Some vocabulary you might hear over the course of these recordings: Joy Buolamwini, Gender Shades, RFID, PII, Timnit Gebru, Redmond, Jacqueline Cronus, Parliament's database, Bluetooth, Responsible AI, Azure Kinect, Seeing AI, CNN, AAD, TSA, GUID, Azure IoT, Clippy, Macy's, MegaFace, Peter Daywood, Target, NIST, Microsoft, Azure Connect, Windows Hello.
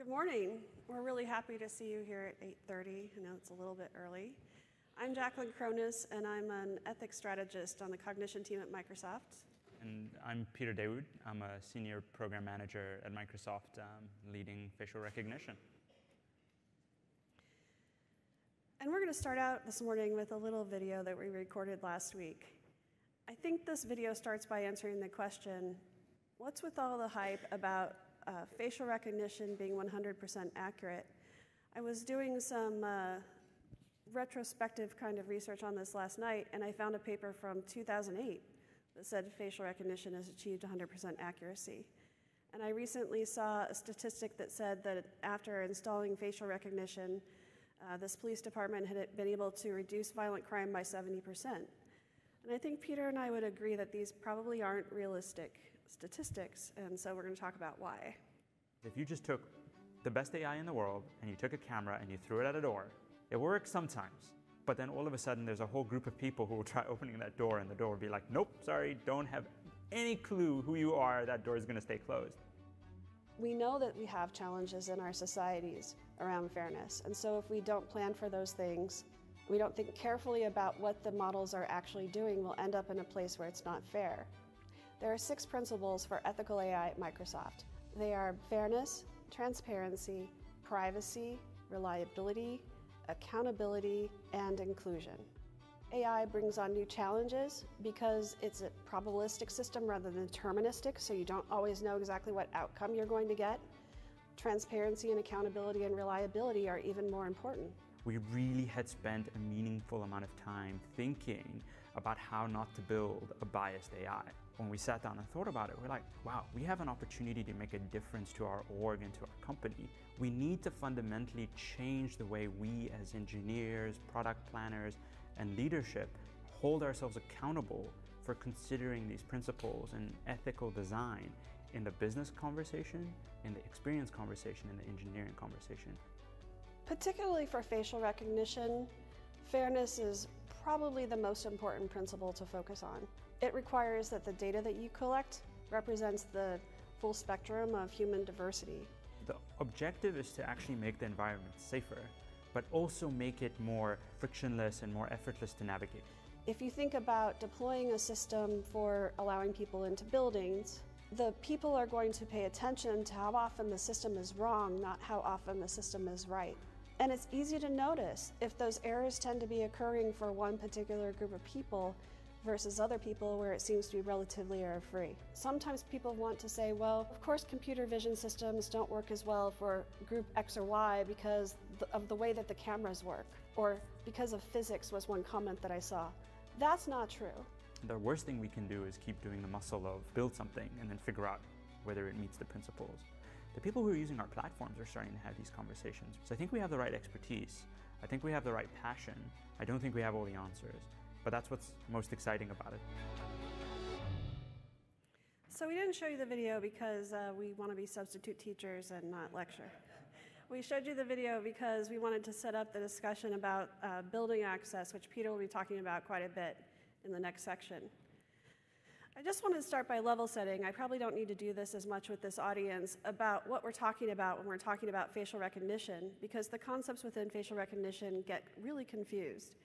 Good morning. We're really happy to see you here at 8:30. I know it's a little bit early. I'm Jacqueline Cronus, and I'm an ethics strategist on the cognition team at Microsoft. And I'm Peter Daywood. I'm a senior program manager at Microsoft, leading facial recognition. And we're going to start out this morning with a little video that we recorded last week. I think this video starts by answering the question, what's with all the hype about facial recognition being 100% accurate? I was doing some retrospective kind of research on this last night, and I found a paper from 2008 that said facial recognition has achieved 100% accuracy. And I recently saw a statistic that said that after installing facial recognition, this police department had been able to reduce violent crime by 70%. And I think Peter and I would agree that these probably aren't realistic statistics, and so we're going to talk about why. If you just took the best AI in the world and you took a camera and you threw it at a door, it works sometimes, but then all of a sudden there's a whole group of people who will try opening that door, and the door will be like, nope, sorry, don't have any clue who you are, that door is going to stay closed. We know that we have challenges in our societies around fairness, and so if we don't plan for those things, we don't think carefully about what the models are actually doing, we'll end up in a place where it's not fair. There are 6 principles for ethical AI at Microsoft. They are fairness, transparency, privacy, reliability, accountability, and inclusion. AI brings on new challenges because it's a probabilistic system rather than deterministic, so you don't always know exactly what outcome you're going to get. Transparency and accountability and reliability are even more important. We really had spent a meaningful amount of time thinking about how not to build a biased AI. When we sat down and thought about it, we're like, wow, we have an opportunity to make a difference to our org and to our company. We need to fundamentally change the way we as engineers, product planners, and leadership hold ourselves accountable for considering these principles and ethical design in the business conversation, in the experience conversation, in the engineering conversation. Particularly for facial recognition, fairness is probably the most important principle to focus on. It requires that the data that you collect represents the full spectrum of human diversity. The objective is to actually make the environment safer, but also make it more frictionless and more effortless to navigate. If you think about deploying a system for allowing people into buildings, the people are going to pay attention to how often the system is wrong, not how often the system is right. And it's easy to notice if those errors tend to be occurring for one particular group of people versus other people where it seems to be relatively error-free. Sometimes people want to say, well, of course computer vision systems don't work as well for group X or Y because of the way that the cameras work, or because of physics was one comment that I saw. That's not true. The worst thing we can do is keep doing the muscle of build something and then figure out whether it meets the principles. The people who are using our platforms are starting to have these conversations. So I think we have the right expertise. I think we have the right passion. I don't think we have all the answers, but that's what's most exciting about it. So we didn't show you the video because we want to be substitute teachers and not lecture. We showed you the video because we wanted to set up the discussion about building access, which Peter will be talking about quite a bit in the next section. I just wanted to start by level setting. I probably don't need to do this as much with this audience about what we're talking about when we're talking about facial recognition, because the concepts within facial recognition get really confused.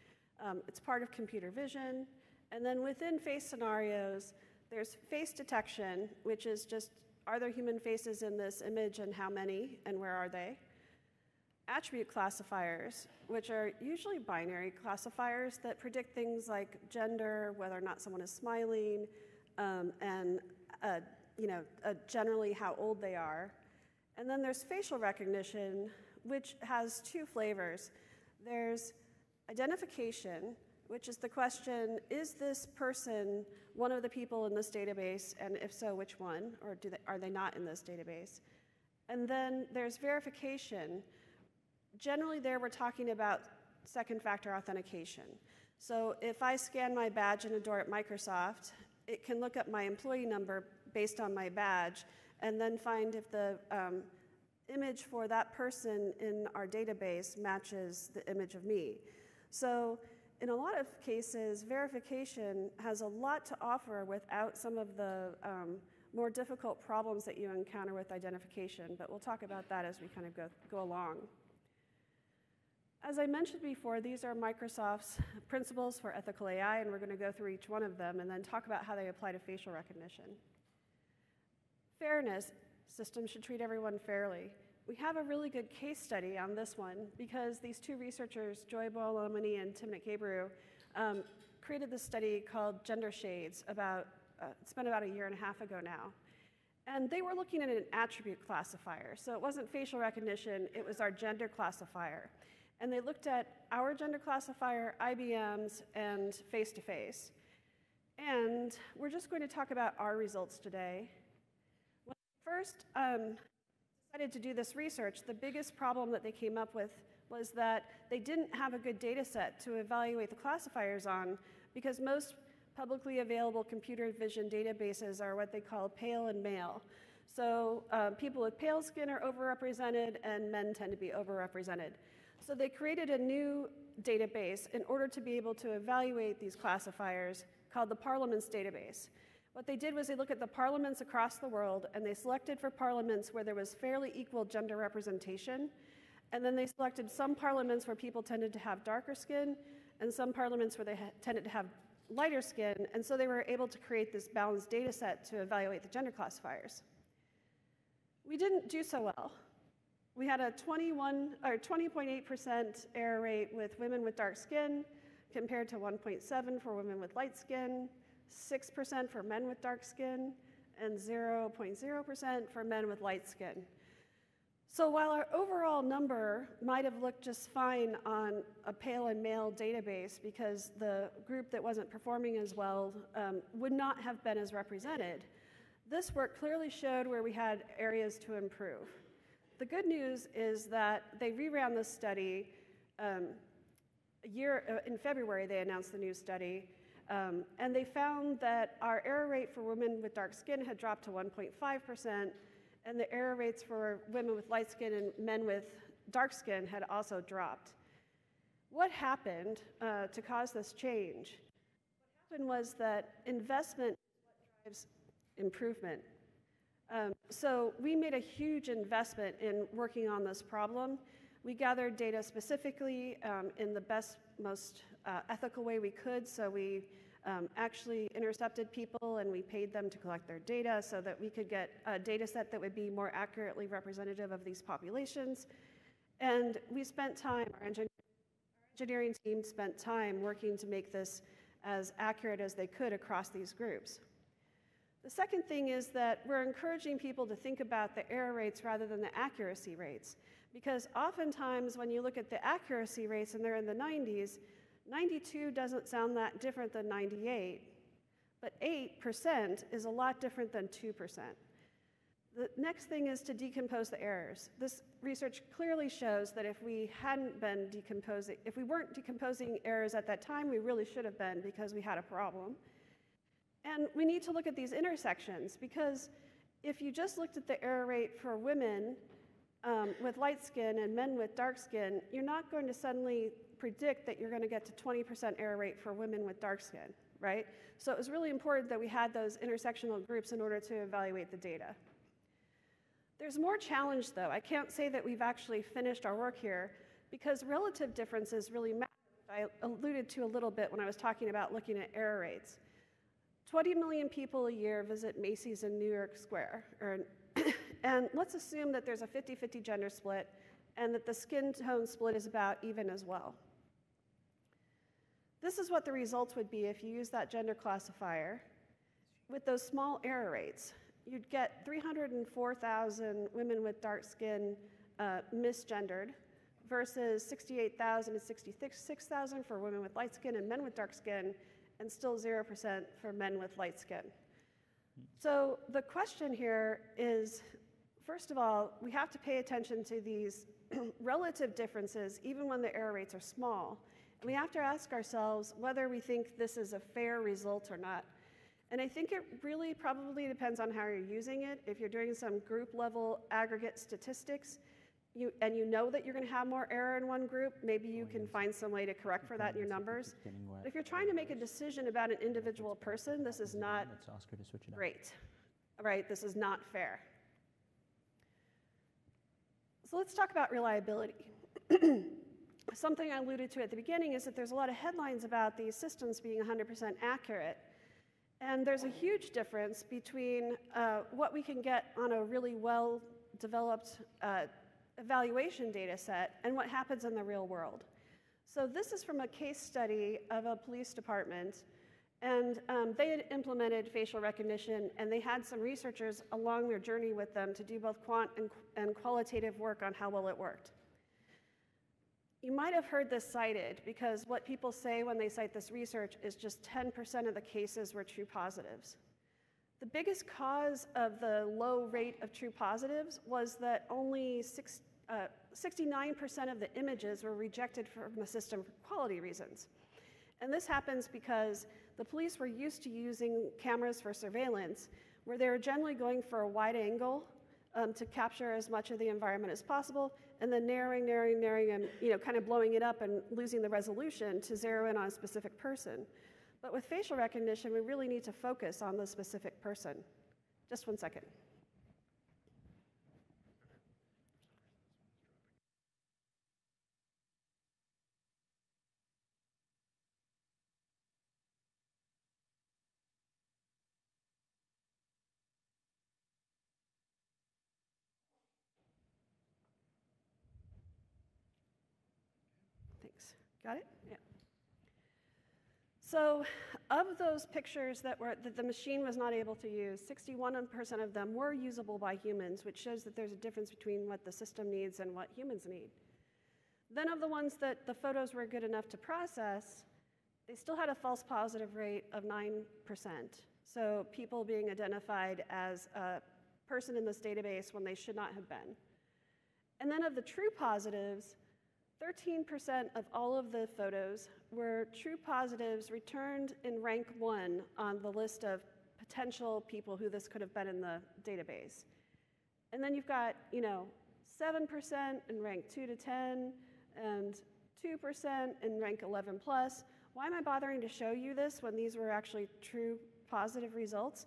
It's part of computer vision, and then within face scenarios, there's face detection, which is just, are there human faces in this image and how many and where are they? Attribute classifiers, which are usually binary classifiers that predict things like gender, whether or not someone is smiling, and generally how old they are. And then there's facial recognition, which has 2 flavors. There's identification, which is the question, is this person one of the people in this database, and if so, which one, or are they not in this database? And then there's verification. Generally there we're talking about second factor authentication. So if I scan my badge in a door at Microsoft, it can look up my employee number based on my badge and then find if the image for that person in our database matches the image of me. So in a lot of cases, verification has a lot to offer without some of the more difficult problems that you encounter with identification, but we'll talk about that as we kind of go along. As I mentioned before, these are Microsoft's principles for ethical AI, and we're going to go through each one of them and then talk about how they apply to facial recognition. Fairness. Systems should treat everyone fairly. We have a really good case study on this one because these two researchers, Joy Buolamwini and Timnit Gebru, created this study called Gender Shades about, it's been about 1.5 years ago now. And they were looking at an attribute classifier. So it wasn't facial recognition, it was our gender classifier. And they looked at our gender classifier, IBM's, and face-to-face. And we're just going to talk about our results today. When first, decided to do this research, the biggest problem that they came up with was that they didn't have a good data set to evaluate the classifiers on because most publicly available computer vision databases are what they call pale and male. So people with pale skin are overrepresented and men tend to be overrepresented. So they created a new database in order to be able to evaluate these classifiers called the Parliament's database. What they did was they looked at the parliaments across the world and they selected for parliaments where there was fairly equal gender representation. And then they selected some parliaments where people tended to have darker skin and some parliaments where they tended to have lighter skin. And so they were able to create this balanced data set to evaluate the gender classifiers. We didn't do so well. We had a 20.8% error rate with women with dark skin compared to 1.7% for women with light skin. 6% for men with dark skin, and 0.0% for men with light skin. So while our overall number might have looked just fine on a pale and male database because the group that wasn't performing as well would not have been as represented, this work clearly showed where we had areas to improve. The good news is that they reran this study. In February, they announced the new study. And they found that our error rate for women with dark skin had dropped to 1.5%, and the error rates for women with light skin and men with dark skin had also dropped. What happened to cause this change? What happened was that investment is what drives improvement. So we made a huge investment in working on this problem. We gathered data specifically in the best, most ethical way we could, so we actually intercepted people and we paid them to collect their data so that we could get a data set that would be more accurately representative of these populations. And we spent time, our engineering team spent time working to make this as accurate as they could across these groups. The second thing is that we're encouraging people to think about the error rates rather than the accuracy rates. Because oftentimes when you look at the accuracy rates and they're in the 90s, 92 doesn't sound that different than 98, but 8% is a lot different than 2%. The next thing is to decompose the errors. This research clearly shows that if we hadn't been decomposing, if we weren't decomposing errors at that time, we really should have been because we had a problem. And we need to look at these intersections because if you just looked at the error rate for women with light skin and men with dark skin, you're not going to suddenly predict that you're going to get to 20% error rate for women with dark skin, right? So it was really important that we had those intersectional groups in order to evaluate the data. There's more challenge, though. I can't say that we've actually finished our work here because relative differences really matter. I alluded to a little bit when I was talking about looking at error rates. 20 million people a year visit Macy's in New York Square, and let's assume that there's a 50-50 gender split and that the skin tone split is about even as well. This is what the results would be if you use that gender classifier. With those small error rates, you'd get 304,000 women with dark skin misgendered versus 68,000 and 66,000 for women with light skin and men with dark skin, and still 0% for men with light skin. So the question here is, first of all, we have to pay attention to these relative differences even when the error rates are small. And we have to ask ourselves whether we think this is a fair result or not. And I think it really probably depends on how you're using it. If you're doing some group level aggregate statistics, and you know that you're going to have more error in one group, maybe you can find some way to correct for that in your numbers. But if you're trying to make a decision about an individual person, this is not great. right, this is not fair. So let's talk about reliability. Something I alluded to at the beginning is that there's a lot of headlines about these systems being 100% accurate. And there's a huge difference between what we can get on a really well-developed evaluation data set and what happens in the real world. So this is from a case study of a police department. And they had implemented facial recognition, and they had some researchers along their journey with them to do both quant and qualitative work on how well it worked. You might have heard this cited, because what people say when they cite this research is just 10% of the cases were true positives. The biggest cause of the low rate of true positives was that only 69% of the images were rejected from the system for quality reasons. And this happens because the police were used to using cameras for surveillance, where they were generally going for a wide angle to capture as much of the environment as possible, and then narrowing, and kind of blowing it up and losing the resolution to zero in on a specific person. But with facial recognition, we really need to focus on the specific person. Just one second. Got it? Yeah. So of those pictures that the machine was not able to use, 61% of them were usable by humans, which shows that there's a difference between what the system needs and what humans need. Then of the ones that the photos were good enough to process, they still had a false positive rate of 9%. So people being identified as a person in this database when they should not have been. And then of the true positives, 13% of all of the photos were true positives returned in rank 1 on the list of potential people who this could have been in the database. And then you've got, 7% in rank 2 to 10 and 2% in rank 11 plus. Why am I bothering to show you this when these were actually true positive results?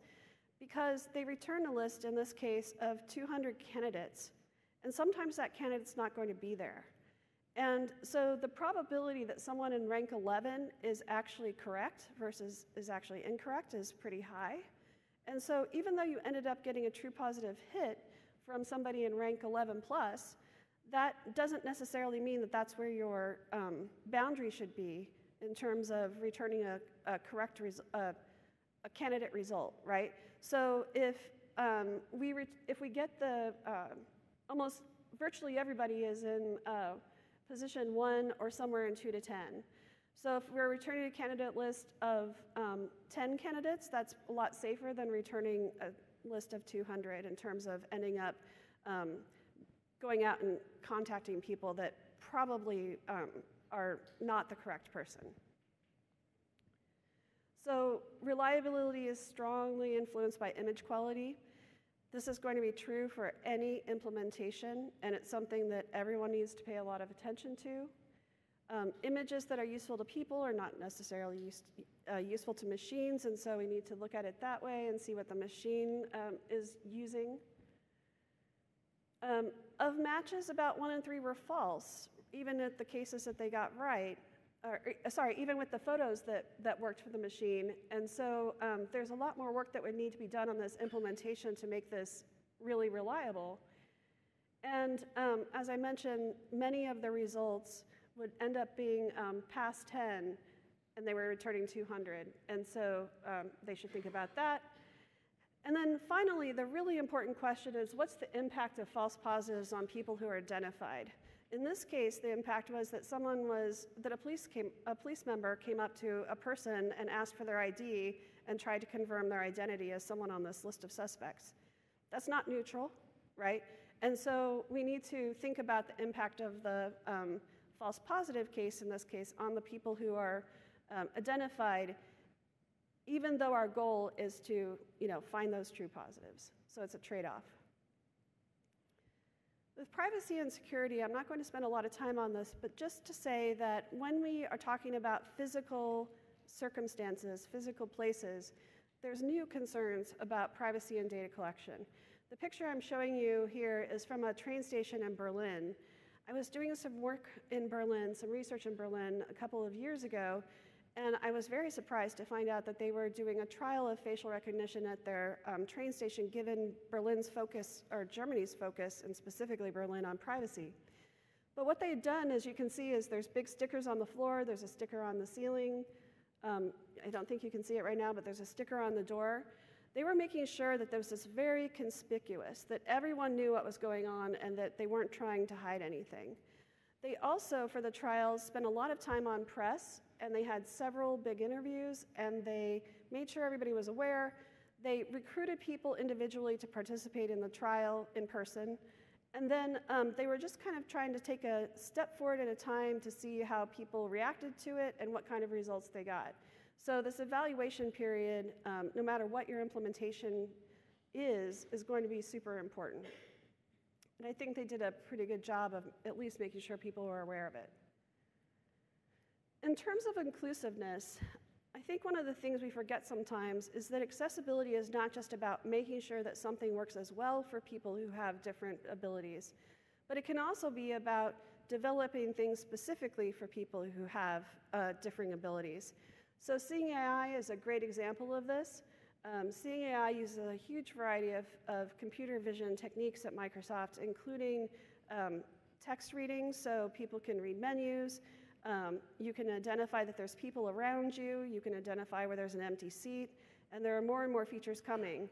Because they returned a list, in this case, of 200 candidates. And sometimes that candidate's not going to be there. And so the probability that someone in rank 11 is actually correct versus is actually incorrect is pretty high. And so even though you ended up getting a true positive hit from somebody in rank 11 plus, that doesn't necessarily mean that that's where your boundary should be in terms of returning a candidate result, right? So if we get the, almost virtually everybody is in position 1 or somewhere in 2 to 10. So if we're returning a candidate list of 10 candidates, that's a lot safer than returning a list of 200 in terms of ending up going out and contacting people that probably are not the correct person. So reliability is strongly influenced by image quality. This is going to be true for any implementation, and it's something that everyone needs to pay a lot of attention to. Images that are useful to people are not necessarily useful to machines, and so we need to look at it that way and see what the machine is using. Of matches, about 1 in 3 were false, even at the cases that they got right. Even with the photos that worked for the machine. And so there's a lot more work that would need to be done on this implementation to make this really reliable. And as I mentioned, many of the results would end up being past 10, and they were returning 200. And so they should think about that. And then finally, the really important question is, what's the impact of false positives on people who are identified? In this case, the impact was that a police member came up to a person and asked for their ID and tried to confirm their identity as someone on this list of suspects. That's not neutral, right? And so we need to think about the impact of the false positive case, in this case, on the people who are identified, even though our goal is to find those true positives. So it's a trade-off. With privacy and security, I'm not going to spend a lot of time on this, but just to say that when we are talking about physical circumstances, physical places, there's new concerns about privacy and data collection. The picture I'm showing you here is from a train station in Berlin. I was doing some work in Berlin, some research in Berlin a couple of years ago, and I was very surprised to find out that they were doing a trial of facial recognition at their train station, given Berlin's focus, or Germany's focus, and specifically Berlin, on privacy. But what they had done, as you can see, is there's big stickers on the floor, there's a sticker on the ceiling, I don't think you can see it right now, but there's a sticker on the door. They were making sure that this was very conspicuous, that everyone knew what was going on and that they weren't trying to hide anything. They also, for the trials, spent a lot of time on press, and they had several big interviews, and they made sure everybody was aware. They recruited people individually to participate in the trial in person, and then they were just kind of trying to take a step forward at a time to see how people reacted to it and what kind of results they got. So this evaluation period, no matter what your implementation is going to be super important. And I think they did a pretty good job of at least making sure people were aware of it. In terms of inclusiveness, I think one of the things we forget sometimes is that accessibility is not just about making sure that something works as well for people who have different abilities, but it can also be about developing things specifically for people who have differing abilities. So Seeing AI is a great example of this. Seeing AI uses a huge variety of computer vision techniques at Microsoft, including text reading, so people can read menus. You can identify that there's people around you. You can identify where there's an empty seat. And there are more and more features coming.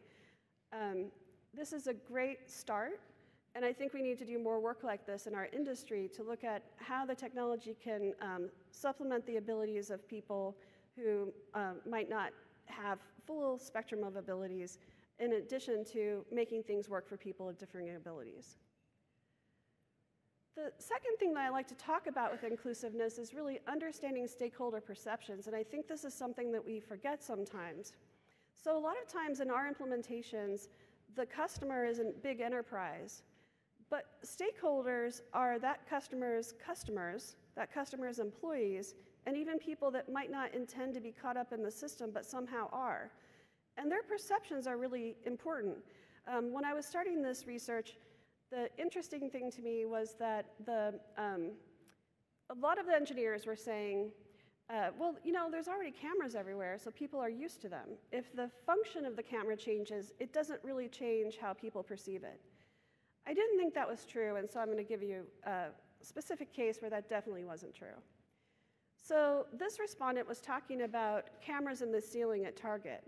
This is a great start. And I think we need to do more work like this in our industry to look at how the technology can supplement the abilities of people who might not have full spectrum of abilities, in addition to making things work for people of differing abilities. The second thing that I like to talk about with inclusiveness is really understanding stakeholder perceptions, and I think this is something that we forget sometimes. So a lot of times in our implementations, the customer is a big enterprise, but stakeholders are that customer's customers, that customer's employees, and even people that might not intend to be caught up in the system, but somehow are. And their perceptions are really important. When I was starting this research, the interesting thing to me was that a lot of the engineers were saying, well, you know, there's already cameras everywhere, so people are used to them. If the function of the camera changes, it doesn't really change how people perceive it. I didn't think that was true, and so I'm going to give you a specific case where that definitely wasn't true. So this respondent was talking about cameras in the ceiling at Target.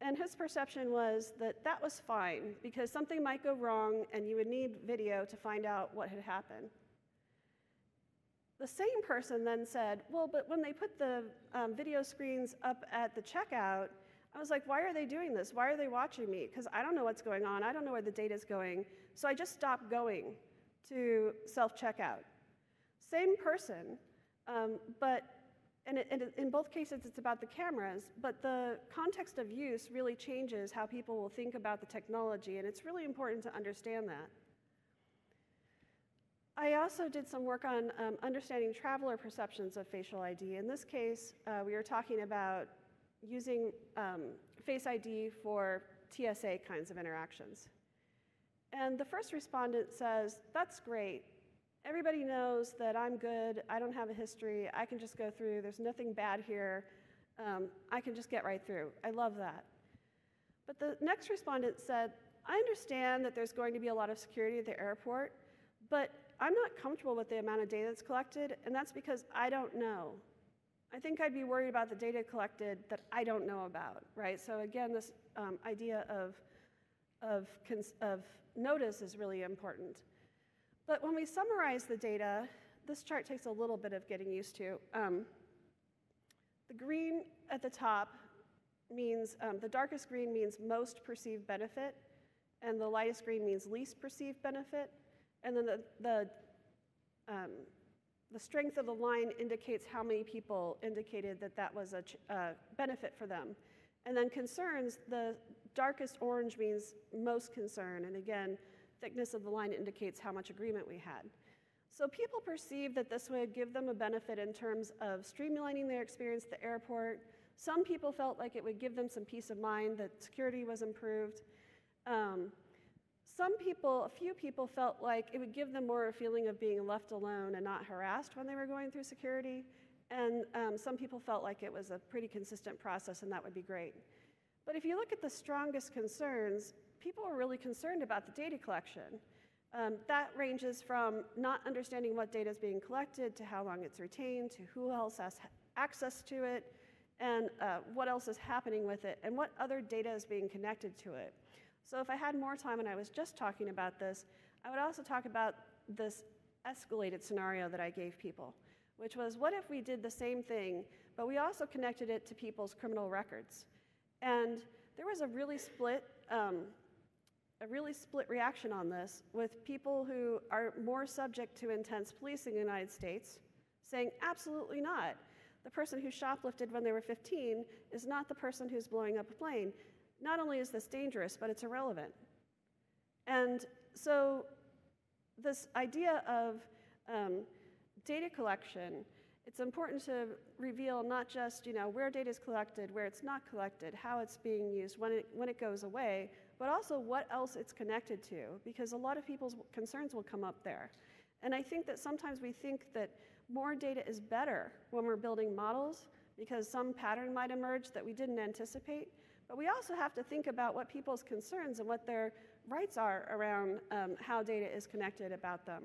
And his perception was that that was fine, because something might go wrong, and you would need video to find out what had happened. The same person then said, well, but when they put the video screens up at the checkout, I was like, why are they doing this? Why are they watching me? Because I don't know what's going on. I don't know where the data's going. So I just stopped going to self-checkout. Same person. In both cases, it's about the cameras, but the context of use really changes how people will think about the technology, and it's really important to understand that. I also did some work on understanding traveler perceptions of facial ID. In this case, we were talking about using Face ID for TSA kinds of interactions. And the first respondent says, that's great. Everybody knows that I'm good, I don't have a history, I can just go through, there's nothing bad here, I can just get right through. I love that. But the next respondent said, I understand that there's going to be a lot of security at the airport, but I'm not comfortable with the amount of data that's collected, and that's because I don't know. I think I'd be worried about the data collected that I don't know about, right? So again, this idea of notice is really important. But when we summarize the data, this chart takes a little bit of getting used to. The green at the top means, the darkest green means most perceived benefit, and the lightest green means least perceived benefit. And then the strength of the line indicates how many people indicated that that was a benefit for them. And then concerns, the darkest orange means most concern, and again, thickness of the line indicates how much agreement we had. So people perceived that this would give them a benefit in terms of streamlining their experience at the airport, Some people felt like it would give them some peace of mind that security was improved. A few people felt like it would give them more a feeling of being left alone and not harassed when they were going through security. And some people felt like it was a pretty consistent process and that would be great. But if you look at the strongest concerns, people were really concerned about the data collection. That ranges from not understanding what data is being collected, to how long it's retained, to who else has access to it, and what else is happening with it, and what other data is being connected to it. So if I had more time and I was just talking about this, I would also talk about this escalated scenario that I gave people, which was, what if we did the same thing, but we also connected it to people's criminal records? And there was a really split reaction on this, with people who are more subject to intense policing in the United States saying, absolutely not. The person who shoplifted when they were 15 is not the person who's blowing up a plane. Not only is this dangerous, but it's irrelevant. And so this idea of data collection, it's important to reveal not just where data is collected, where it's not collected, how it's being used, when it goes away, but also what else it's connected to, because a lot of people's concerns will come up there. And I think that sometimes we think that more data is better when we're building models, because some pattern might emerge that we didn't anticipate. But we also have to think about what people's concerns and what their rights are around how data is connected about them.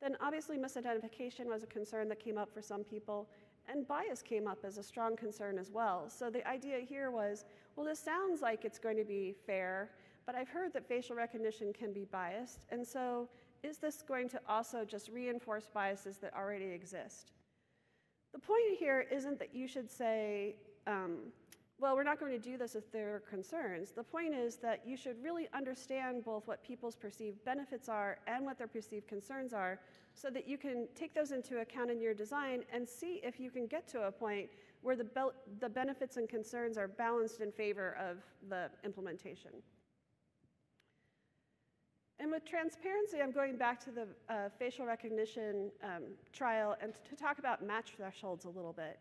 Then obviously misidentification was a concern that came up for some people, and bias came up as a strong concern as well. So the idea here was, well, this sounds like it's going to be fair, but I've heard that facial recognition can be biased, and so is this going to also just reinforce biases that already exist? The point here isn't that you should say, well, we're not going to do this if there are concerns. The point is that you should really understand both what people's perceived benefits are and what their perceived concerns are, so that you can take those into account in your design and see if you can get to a point where the benefits and concerns are balanced in favor of the implementation. And with transparency, I'm going back to the facial recognition trial and to talk about match thresholds a little bit.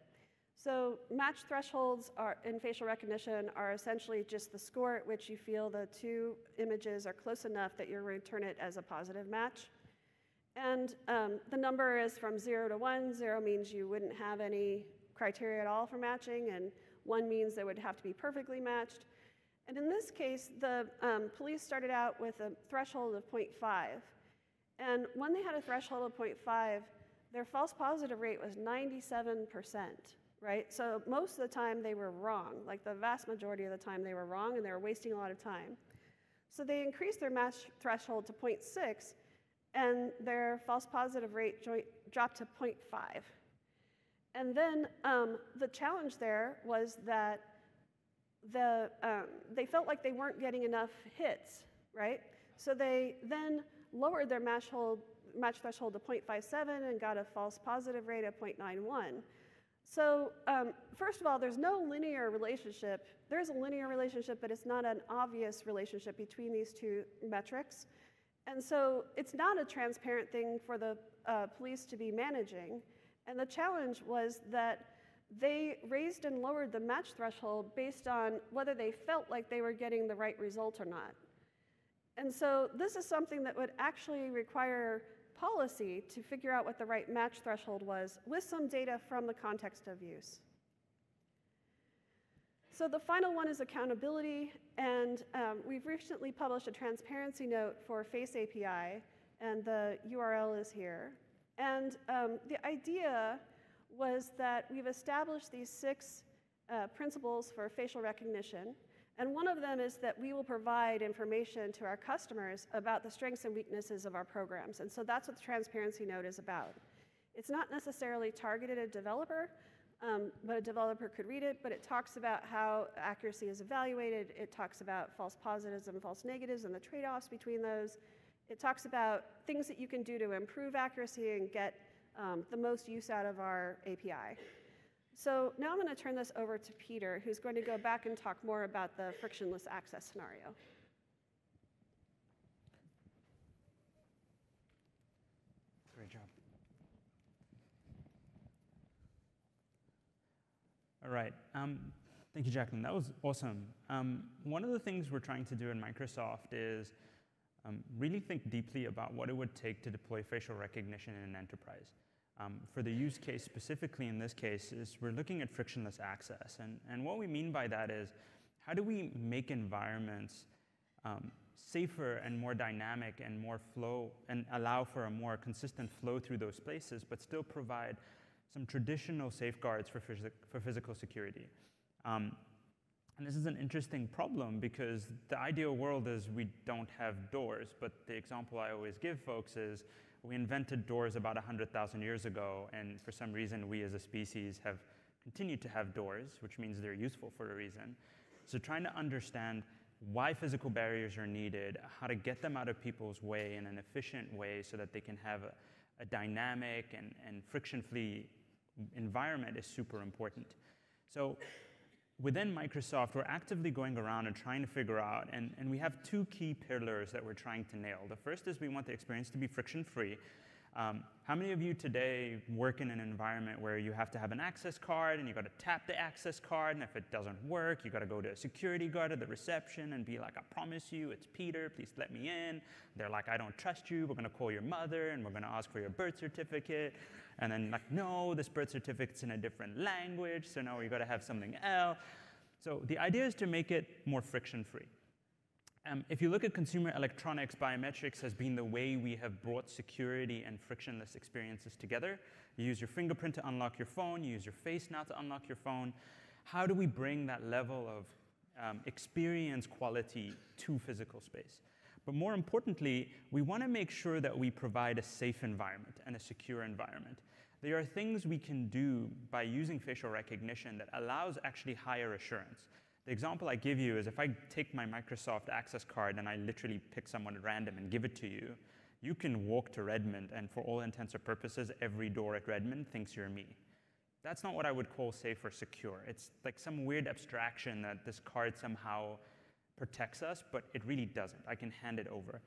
So match thresholds in facial recognition are essentially just the score at which you feel the two images are close enough that you return it as a positive match. And the number is from 0 to 1. 0 means you wouldn't have any criteria at all for matching, and 1 means they would have to be perfectly matched. And in this case, the police started out with a threshold of 0.5. And when they had a threshold of 0.5, their false positive rate was 97%. Right? So most of the time they were wrong, like the vast majority of the time they were wrong, and they were wasting a lot of time. So they increased their match threshold to 0.6, and their false positive rate dropped to 0.5. And then the challenge there was that they felt like they weren't getting enough hits, right? So they then lowered their match threshold to 0.57 and got a false positive rate of 0.91. So first of all, there's no linear relationship. There is a linear relationship, but it's not an obvious relationship between these two metrics. And so it's not a transparent thing for the police to be managing. And the challenge was that they raised and lowered the match threshold based on whether they felt like they were getting the right result or not. And so this is something that would actually require policy to figure out what the right match threshold was, with some data from the context of use. So the final one is accountability, and we've recently published a transparency note for Face API, and the URL is here. And the idea was that we've established these 6 principles for facial recognition, and one of them is that we will provide information to our customers about the strengths and weaknesses of our programs. And so that's what the transparency note is about. It's not necessarily targeted at a developer, but a developer could read it. But it talks about how accuracy is evaluated. It talks about false positives and false negatives and the trade-offs between those. It talks about things that you can do to improve accuracy and get the most use out of our API. So now I'm going to turn this over to Peter, who's going to go back and talk more about the frictionless access scenario. Great job. All All right. Thank you, Jacqueline. That was awesome. One of the things we're trying to do in Microsoft is really think deeply about what it would take to deploy facial recognition in an enterprise. For the use case specifically in this case, is we're looking at frictionless access. And what we mean by that is, how do we make environments safer and more dynamic and more flow and allow for a more consistent flow through those places, but still provide some traditional safeguards for physical security? And this is an interesting problem because the ideal world is we don't have doors, but the example I always give folks is we invented doors about 100,000 years ago, and for some reason we as a species have continued to have doors, which means they're useful for a reason. So trying to understand why physical barriers are needed, how to get them out of people's way in an efficient way so that they can have a dynamic and friction-free environment is super important. So within Microsoft, we're actively going around and trying to figure out, and we have two key pillars that we're trying to nail. The first is we want the experience to be friction-free. How many of you today work in an environment where you have to have an access card and you got to tap the access card, and if it doesn't work, you got to go to a security guard at the reception and be like, I promise you, it's Peter, please let me in. They're like, I don't trust you, we're going to call your mother and we're going to ask for your birth certificate. And then like, no, this birth certificate's in a different language, so now you got to have something else. So the idea is to make it more friction-free. If you look at consumer electronics, biometrics has been the way we have brought security and frictionless experiences together. You use your fingerprint to unlock your phone. You use your face now to unlock your phone. How do we bring that level of experience quality to physical space? But more importantly, we want to make sure that we provide a safe environment and a secure environment. There are things we can do by using facial recognition that allows actually higher assurance. The example I give you is if I take my Microsoft access card and I literally pick someone at random and give it to you, you can walk to Redmond, and for all intents and purposes, every door at Redmond thinks you're me. That's not what I would call safe or secure. It's like some weird abstraction that this card somehow protects us, but it really doesn't. I can hand it over.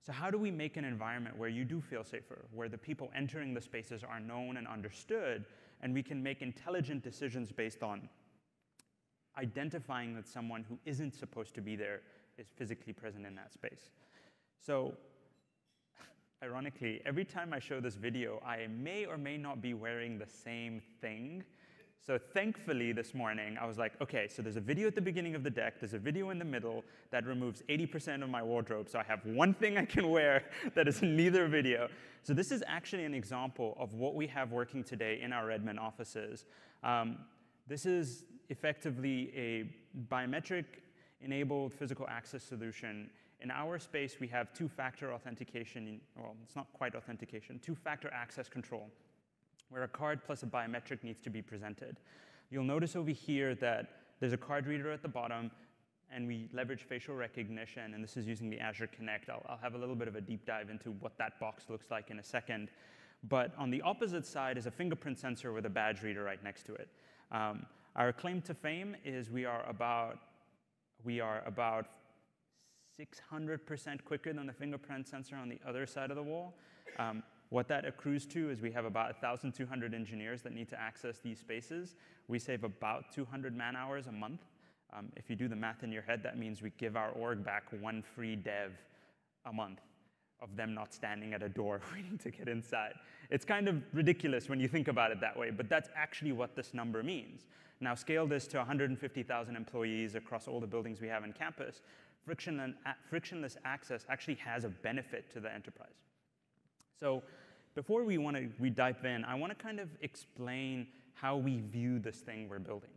So how do we make an environment where you do feel safer, where the people entering the spaces are known and understood, and we can make intelligent decisions based on identifying that someone who isn't supposed to be there is physically present in that space? So ironically, every time I show this video, I may or may not be wearing the same thing. So thankfully, this morning, I was like, OK, so there's a video at the beginning of the deck. There's a video in the middle that removes 80% of my wardrobe. So I have one thing I can wear that is neither video. So this is actually an example of what we have working today in our Redmond offices. This is effectively a biometric-enabled physical access solution. In our space, we have two-factor authentication. Well, it's not quite authentication, two-factor access control, where a card plus a biometric needs to be presented. You'll notice over here that there's a card reader at the bottom, and we leverage facial recognition, and this is using the Azure Connect. I'll have a little bit of a deep dive into what that box looks like in a second. But on the opposite side is a fingerprint sensor with a badge reader right next to it. Our claim to fame is we are about 600% quicker than the fingerprint sensor on the other side of the wall. What that accrues to is we have about 1,200 engineers that need to access these spaces. We save about 200 man-hours a month. If you do the math in your head, that means we give our org back one free dev a month of them not standing at a door waiting to get inside. It's kind of ridiculous when you think about it that way, but that's actually what this number means. Now scale this to 150,000 employees across all the buildings we have on campus. Frictionless access actually has a benefit to the enterprise. So before we dive in, I want to kind of explain how we view this thing we're building.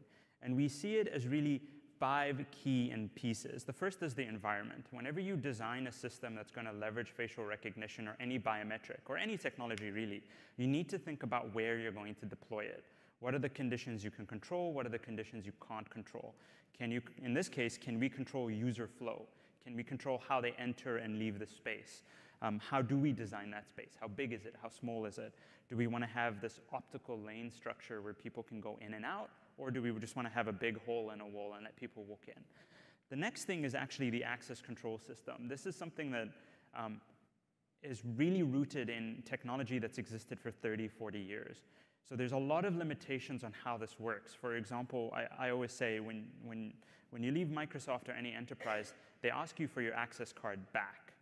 And we see it as really five key pieces. The first is the environment. Whenever you design a system that's going to leverage facial recognition or any biometric or any technology, really, you need to think about where you're going to deploy it. What are the conditions you can control? What are the conditions you can't control? In this case, can we control user flow? Can we control how they enter and leave the space? How do we design that space? How big is it? How small is it? Do we want to have this optical lane structure where people can go in and out? Or do we just want to have a big hole in a wall and let people walk in? The next thing is actually the access control system. This is something that is really rooted in technology that's existed for 30, 40 years. So there's a lot of limitations on how this works. For example, I always say when you leave Microsoft or any enterprise, they ask you for your access card back.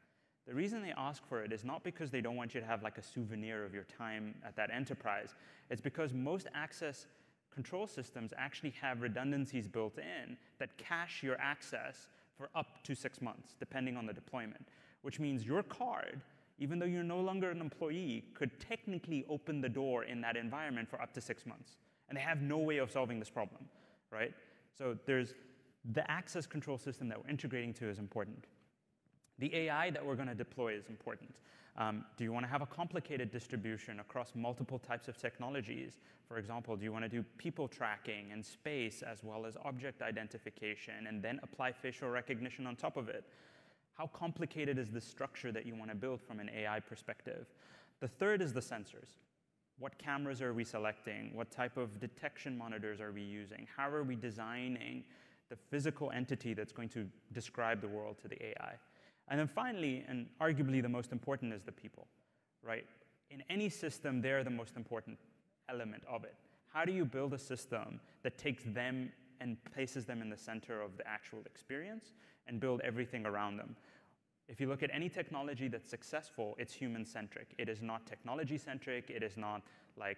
The reason they ask for it is not because they don't want you to have like a souvenir of your time at that enterprise. It's because most access control systems actually have redundancies built in that cache your access for up to 6 months, depending on the deployment, which means your card, even though you're no longer an employee, could technically open the door in that environment for up to 6 months. And they have no way of solving this problem, right? So there's the access control system that we're integrating to is important. The AI that we're going to deploy is important. Do you want to have a complicated distribution across multiple types of technologies? For example, do you want to do people tracking and space as well as object identification and then apply facial recognition on top of it? How complicated is the structure that you want to build from an AI perspective? The third is the sensors. What cameras are we selecting? What type of detection monitors are we using? How are we designing the physical entity that's going to describe the world to the AI? And then finally, and arguably the most important, is the people, right? In any system, they're the most important element of it. How do you build a system that takes them and places them in the center of the actual experience and build everything around them? If you look at any technology that's successful, it's human-centric. It is not technology-centric. It is not like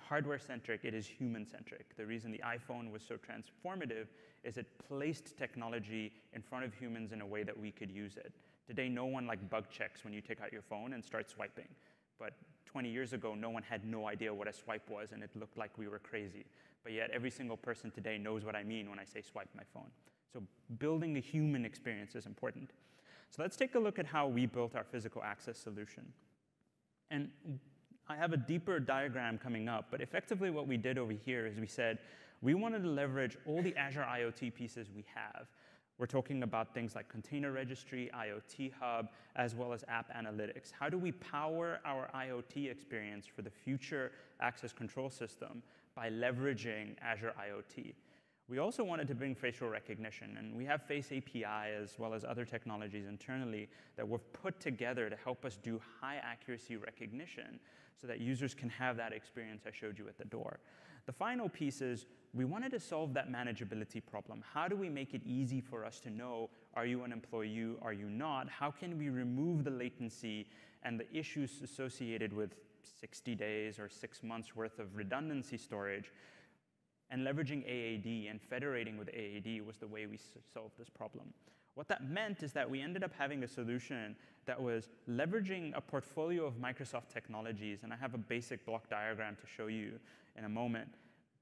hardware-centric. It is human-centric. The reason the iPhone was so transformative is it placed technology in front of humans in a way that we could use it. Today, no one like bug checks when you take out your phone and start swiping. But 20 years ago, no one had no idea what a swipe was, and it looked like we were crazy. But yet, every single person today knows what I mean when I say swipe my phone. So building a human experience is important. So let's take a look at how we built our physical access solution. And I have a deeper diagram coming up, but effectively what we did over here is we said we wanted to leverage all the Azure IoT pieces we have. We're talking about things like container registry, IoT hub, as well as app analytics. How do we power our IoT experience for the future access control system by leveraging Azure IoT? We also wanted to bring facial recognition, and we have Face API as well as other technologies internally that we've put together to help us do high accuracy recognition so that users can have that experience I showed you at the door. The final piece is we wanted to solve that manageability problem. How do we make it easy for us to know, are you an employee, are you not? How can we remove the latency and the issues associated with 60 days or 6 months worth of redundancy storage? And leveraging AAD and federating with AAD was the way we solved this problem. What that meant is that we ended up having a solution that was leveraging a portfolio of Microsoft technologies, and I have a basic block diagram to show you in a moment.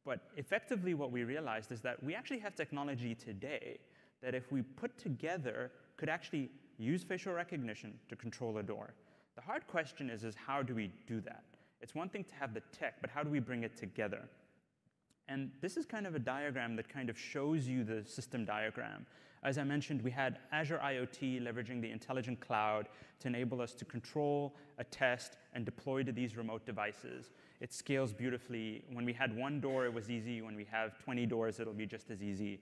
But effectively what we realized is that we actually have technology today that if we put together could actually use facial recognition to control a door. The hard question is how do we do that? It's one thing to have the tech, but how do we bring it together? And this is kind of a diagram that kind of shows you the system diagram. As I mentioned, we had Azure IoT leveraging the intelligent cloud to enable us to control, attest, and deploy to these remote devices. It scales beautifully. When we had one door, it was easy. When we have 20 doors, it'll be just as easy.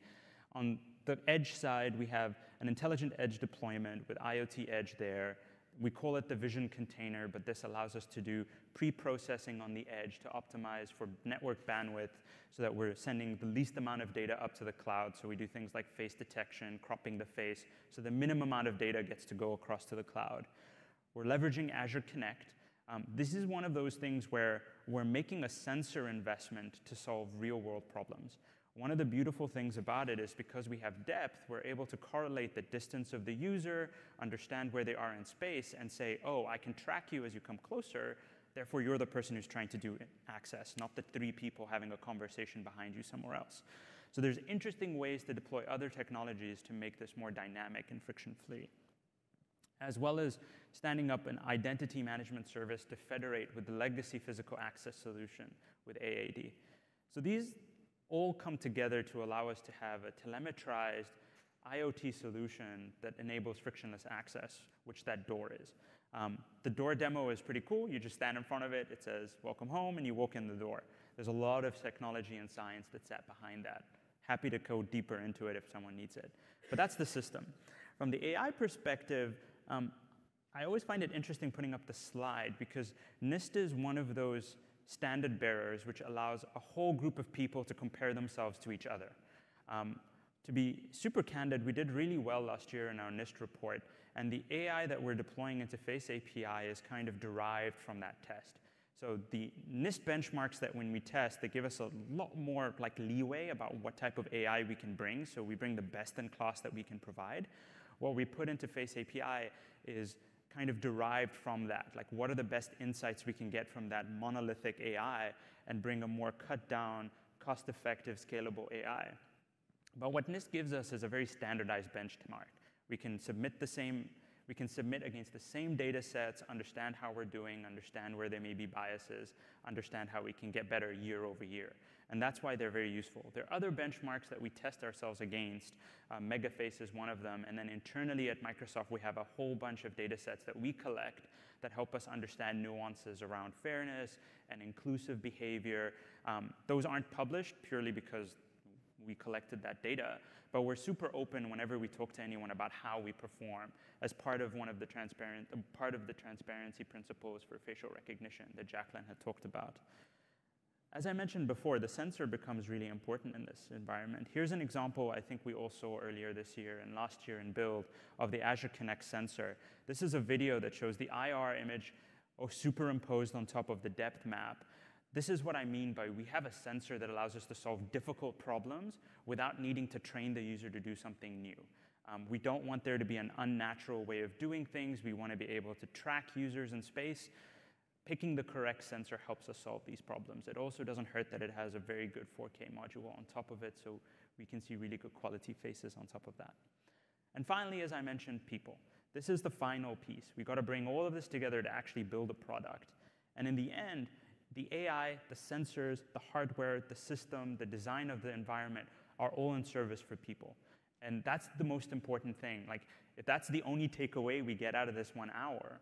On the edge side, we have an intelligent edge deployment with IoT edge there. We call it the vision container, but this allows us to do pre-processing on the edge to optimize for network bandwidth so that we're sending the least amount of data up to the cloud. So we do things like face detection, cropping the face, so the minimum amount of data gets to go across to the cloud. We're leveraging Azure Connect. This is one of those things where we're making a sensor investment to solve real-world problems. One of the beautiful things about it is because we have depth, we're able to correlate the distance of the user, understand where they are in space, and say, oh, I can track you as you come closer. Therefore, you're the person who's trying to do access, not the three people having a conversation behind you somewhere else. So there's interesting ways to deploy other technologies to make this more dynamic and friction-free, as well as standing up an identity management service to federate with the legacy physical access solution with AAD. So these all come together to allow us to have a telemetrized IoT solution that enables frictionless access, which that door is. The door demo is pretty cool. You just stand in front of it. It says, welcome home, and you walk in the door. There's a lot of technology and science that's sat behind that. Happy to go deeper into it if someone needs it. But that's the system. From the AI perspective, I always find it interesting putting up the slide because NIST is one of those standard bearers which allows a whole group of people to compare themselves to each other. To be super candid, we did really well last year in our NIST report, and the AI that we're deploying into Face API is kind of derived from that test. So the NIST benchmarks that when we test, they give us a lot more like leeway about what type of AI we can bring. So we bring the best in class that we can provide. What we put into Face API is kind of derived from that. Like what are the best insights we can get from that monolithic AI and bring a more cut down, cost-effective, scalable AI. But what NIST gives us is a very standardized benchmark. We can submit against the same data sets, understand how we're doing, understand where there may be biases, understand how we can get better year over year. And that's why they're very useful. There are other benchmarks that we test ourselves against. MegaFace is one of them. And then internally at Microsoft, we have a whole bunch of data sets that we collect that help us understand nuances around fairness and inclusive behavior. Those aren't published purely because we collected that data, but we're super open whenever we talk to anyone about how we perform as part of the transparency principles for facial recognition that Jacqueline had talked about. As I mentioned before, the sensor becomes really important in this environment. Here's an example I think we all saw earlier this year and last year in Build of the Azure Kinect sensor. This is a video that shows the IR image superimposed on top of the depth map. This is what I mean by we have a sensor that allows us to solve difficult problems without needing to train the user to do something new. We don't want there to be an unnatural way of doing things. We want to be able to track users in space. Picking the correct sensor helps us solve these problems. It also doesn't hurt that it has a very good 4K module on top of it, so we can see really good quality faces on top of that. And finally, as I mentioned, people. This is the final piece. We've got to bring all of this together to actually build a product. And in the end, the AI, the sensors, the hardware, the system, the design of the environment are all in service for people. And that's the most important thing. Like, if that's the only takeaway we get out of this 1 hour,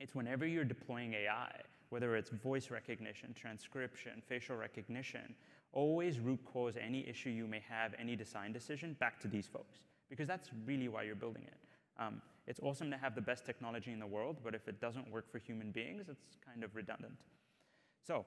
it's whenever you're deploying AI, whether it's voice recognition, transcription, facial recognition, always root cause any issue you may have, any design decision, back to these folks. Because that's really why you're building it. It's awesome to have the best technology in the world, but if it doesn't work for human beings, it's kind of redundant. So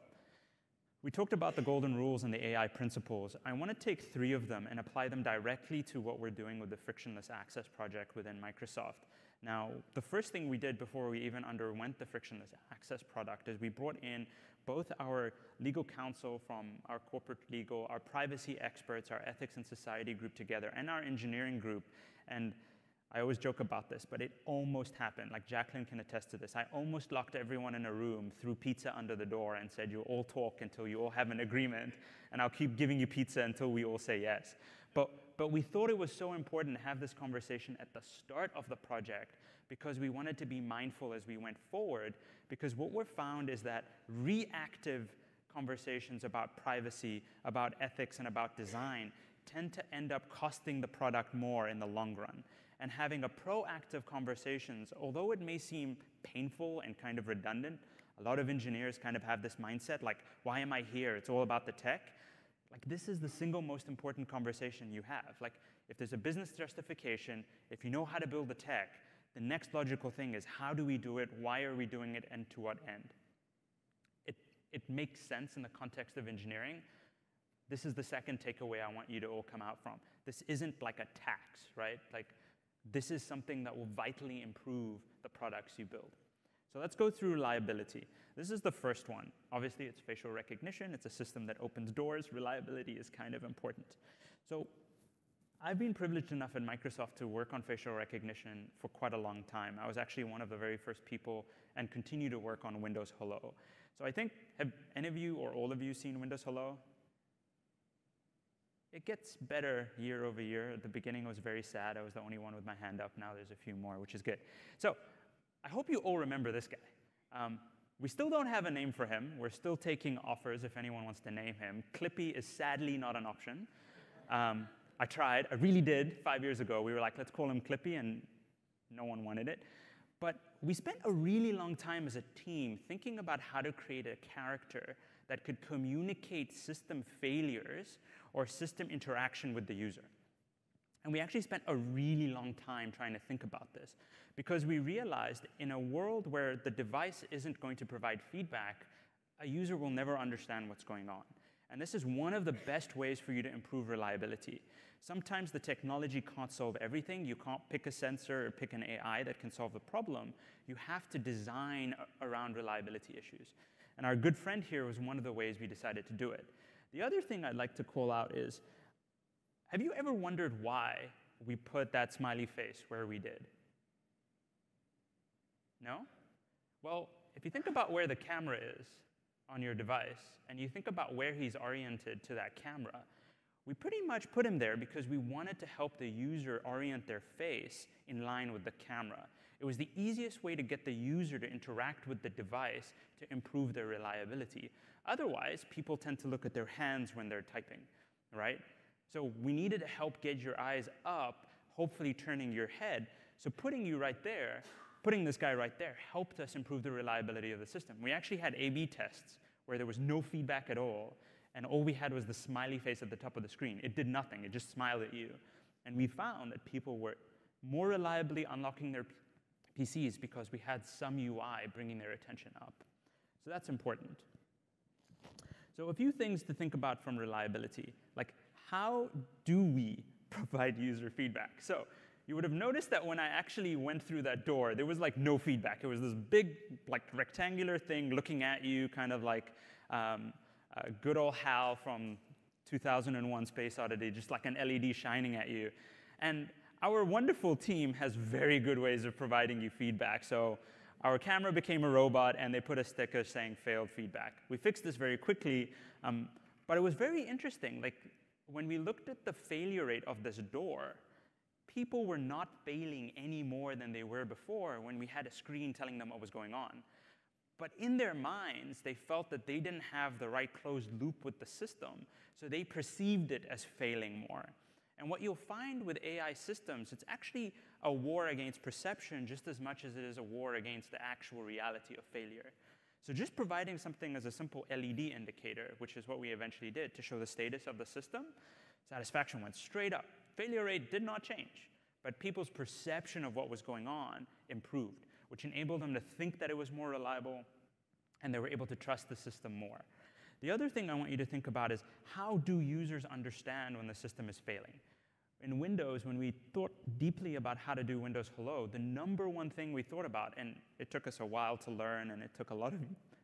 we talked about the golden rules and the AI principles. I want to take three of them and apply them directly to what we're doing with the frictionless access project within Microsoft. Now, the first thing we did before we even underwent the frictionless access product is we brought in both our legal counsel from our corporate legal, our privacy experts, our ethics and society group together, and our engineering group. And I always joke about this, but it almost happened. Like Jacqueline can attest to this. I almost locked everyone in a room, threw pizza under the door, and said, you all talk until you all have an agreement, and I'll keep giving you pizza until we all say yes. But we thought it was so important to have this conversation at the start of the project because we wanted to be mindful as we went forward, because what we've found is that reactive conversations about privacy, about ethics, and about design tend to end up costing the product more in the long run. And having a proactive conversations, although it may seem painful and kind of redundant, a lot of engineers kind of have this mindset, like, why am I here? It's all about the tech. Like, this is the single most important conversation you have. Like, if there's a business justification, if you know how to build the tech, the next logical thing is, how do we do it? Why are we doing it? And to what end? It makes sense in the context of engineering. This is the second takeaway I want you to all come out from. This isn't like a tax, right? Like, this is something that will vitally improve the products you build. So let's go through reliability. This is the first one. Obviously, it's facial recognition. It's a system that opens doors. Reliability is kind of important. So I've been privileged enough at Microsoft to work on facial recognition for quite a long time. I was actually one of the very first people and continue to work on Windows Hello. So I think, have any of you or all of you seen Windows Hello? It gets better year over year. At the beginning, it was very sad. I was the only one with my hand up. Now there's a few more, which is good. So I hope you all remember this guy. We still don't have a name for him. We're still taking offers if anyone wants to name him. Clippy is sadly not an option. I tried. I really did 5 years ago. We were like, let's call him Clippy, and no one wanted it. But we spent a really long time as a team thinking about how to create a character that could communicate system failures or system interaction with the user. And we actually spent a really long time trying to think about this, because we realized in a world where the device isn't going to provide feedback, a user will never understand what's going on. And this is one of the best ways for you to improve reliability. Sometimes the technology can't solve everything. You can't pick a sensor or pick an AI that can solve the problem. You have to design around reliability issues. And our good friend here was one of the ways we decided to do it. The other thing I'd like to call out is, have you ever wondered why we put that smiley face where we did? No? Well, if you think about where the camera is on your device, and you think about where he's oriented to that camera, we pretty much put him there because we wanted to help the user orient their face in line with the camera. It was the easiest way to get the user to interact with the device to improve their reliability. Otherwise, people tend to look at their hands when they're typing, right? So we needed to help get your eyes up, hopefully turning your head. So putting you right there, putting this guy right there, helped us improve the reliability of the system. We actually had A/B tests where there was no feedback at all, and all we had was the smiley face at the top of the screen. It did nothing. It just smiled at you. And we found that people were more reliably unlocking their PCs because we had some UI bringing their attention up. So that's important. So a few things to think about from reliability, like how do we provide user feedback? So you would have noticed that when I actually went through that door, there was like no feedback. It was this big like rectangular thing looking at you, kind of like good old Hal from 2001 Space Oddity, just like an LED shining at you. And our wonderful team has very good ways of providing you feedback. So our camera became a robot, and they put a sticker saying failed feedback. We fixed this very quickly, but it was very interesting. Like, when we looked at the failure rate of this door, people were not failing any more than they were before when we had a screen telling them what was going on. But in their minds, they felt that they didn't have the right closed loop with the system, so they perceived it as failing more. And what you'll find with AI systems, it's actually a war against perception just as much as it is a war against the actual reality of failure. So just providing something as a simple LED indicator, which is what we eventually did to show the status of the system, satisfaction went straight up. Failure rate did not change, but people's perception of what was going on improved, which enabled them to think that it was more reliable, and they were able to trust the system more. The other thing I want you to think about is, how do users understand when the system is failing? In Windows, when we thought deeply about how to do Windows Hello, the number one thing we thought about, and it took us a while to learn, and it took a lot of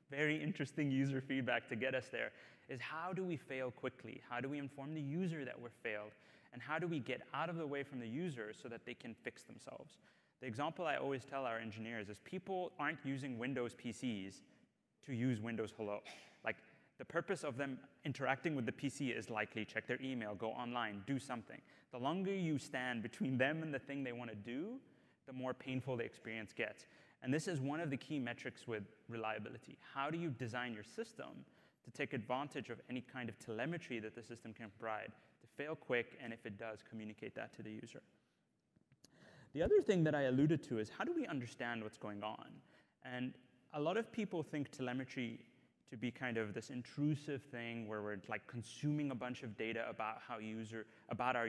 very interesting user feedback to get us there, is how do we fail quickly? How do we inform the user that we're failed? And how do we get out of the way from the user so that they can fix themselves? The example I always tell our engineers is people aren't using Windows PCs to use Windows Hello. Like, the purpose of them interacting with the PC is likely check their email, go online, do something. The longer you stand between them and the thing they want to do, the more painful the experience gets. And this is one of the key metrics with reliability. How do you design your system to take advantage of any kind of telemetry that the system can provide, to fail quick, and if it does, communicate that to the user? The other thing that I alluded to is, how do we understand what's going on? And a lot of people think telemetry to be kind of this intrusive thing where we're like consuming a bunch of data about our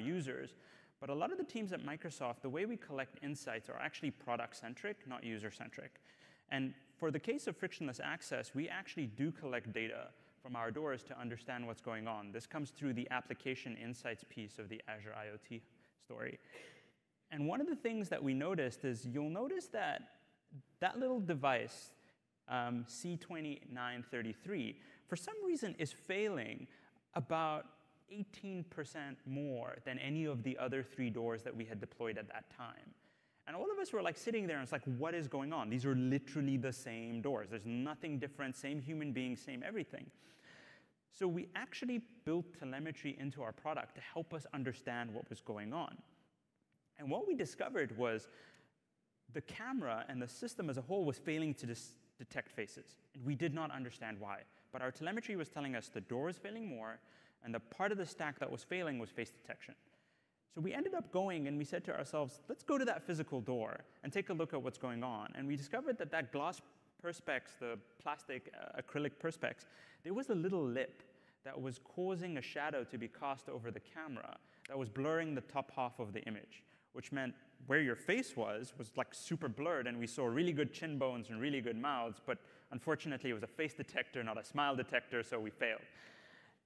users. But a lot of the teams at Microsoft, the way we collect insights are actually product-centric, not user-centric. And for the case of frictionless access, we actually do collect data from our doors to understand what's going on. This comes through the application insights piece of the Azure IoT story. And one of the things that we noticed is you'll notice that that little device, C2933, for some reason is failing about 18% more than any of the other three doors that we had deployed at that time. And all of us were like sitting there and it's like, what is going on? These are literally the same doors. There's nothing different, same human being, same everything. So we actually built telemetry into our product to help us understand what was going on. And what we discovered was the camera and the system as a whole was failing to detect faces, and we did not understand why. But our telemetry was telling us the door was failing more, and the part of the stack that was failing was face detection. So we ended up going, and we said to ourselves, let's go to that physical door and take a look at what's going on. And we discovered that that glass perspex, the plastic acrylic perspex, there was a little lip that was causing a shadow to be cast over the camera I was blurring the top half of the image, which meant where your face was like super blurred, and we saw really good chin bones and really good mouths, but unfortunately it was a face detector, not a smile detector, so we failed.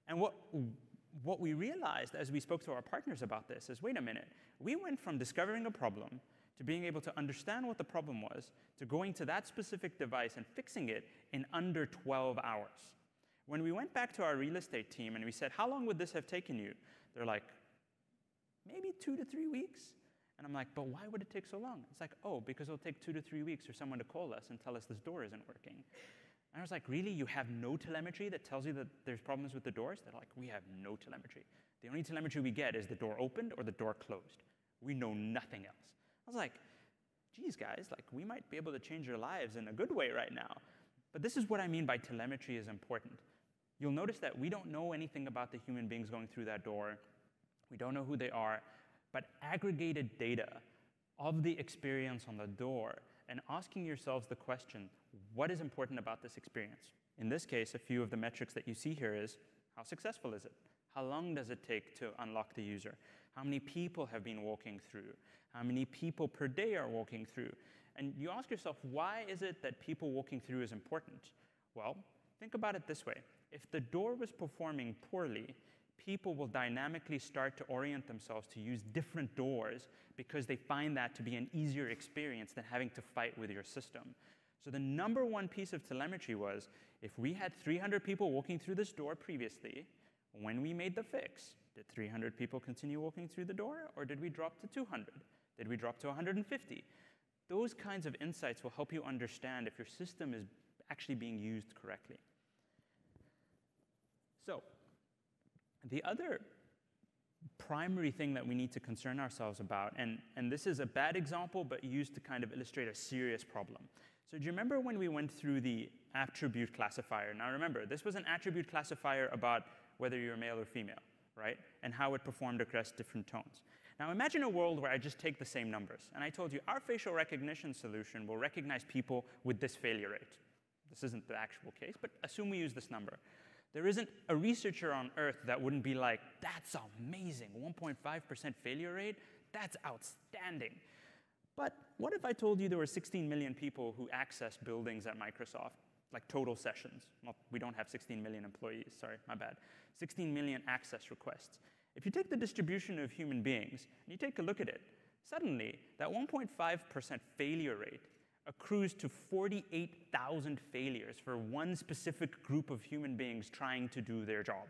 And what we realized as we spoke to our partners about this is, wait a minute, we went from discovering a problem to being able to understand what the problem was to going to that specific device and fixing it in under 12 hours. When we went back to our real estate team and we said, how long would this have taken you? They're like, maybe 2 to 3 weeks. And I'm like, but why would it take so long? It's like, oh, because it'll take 2 to 3 weeks for someone to call us and tell us this door isn't working. And I was like, really? You have no telemetry that tells you that there's problems with the doors? They're like, we have no telemetry. The only telemetry we get is the door opened or the door closed. We know nothing else. I was like, geez, guys, like, we might be able to change your lives in a good way right now. But this is what I mean by telemetry is important. You'll notice that we don't know anything about the human beings going through that door. We don't know who they are. But aggregated data of the experience on the door and asking yourselves the question, what is important about this experience? In this case, a few of the metrics that you see here is, how successful is it? How long does it take to unlock the user? How many people have been walking through? How many people per day are walking through? And you ask yourself, why is it that people walking through is important? Well, think about it this way. If the door was performing poorly, people will dynamically start to orient themselves to use different doors because they find that to be an easier experience than having to fight with your system. So the number one piece of telemetry was, if we had 300 people walking through this door previously, when we made the fix, did 300 people continue walking through the door, or did we drop to 200? Did we drop to 150? Those kinds of insights will help you understand if your system is actually being used correctly. So the other primary thing that we need to concern ourselves about, and this is a bad example, but used to kind of illustrate a serious problem. So do you remember when we went through the attribute classifier? Now remember, this was an attribute classifier about whether you're male or female, right? And how it performed across different tones. Now imagine a world where I just take the same numbers, and I told you our facial recognition solution will recognize people with this failure rate. This isn't the actual case, but assume we use this number. There isn't a researcher on Earth that wouldn't be like, that's amazing, 1.5% failure rate, that's outstanding. But what if I told you there were 16 million people who accessed buildings at Microsoft? Like total sessions. Well, we don't have 16 million employees, sorry, my bad. 16 million access requests. If you take the distribution of human beings and you take a look at it, suddenly that 1.5% failure rate accrues to 48,000 failures for one specific group of human beings trying to do their job,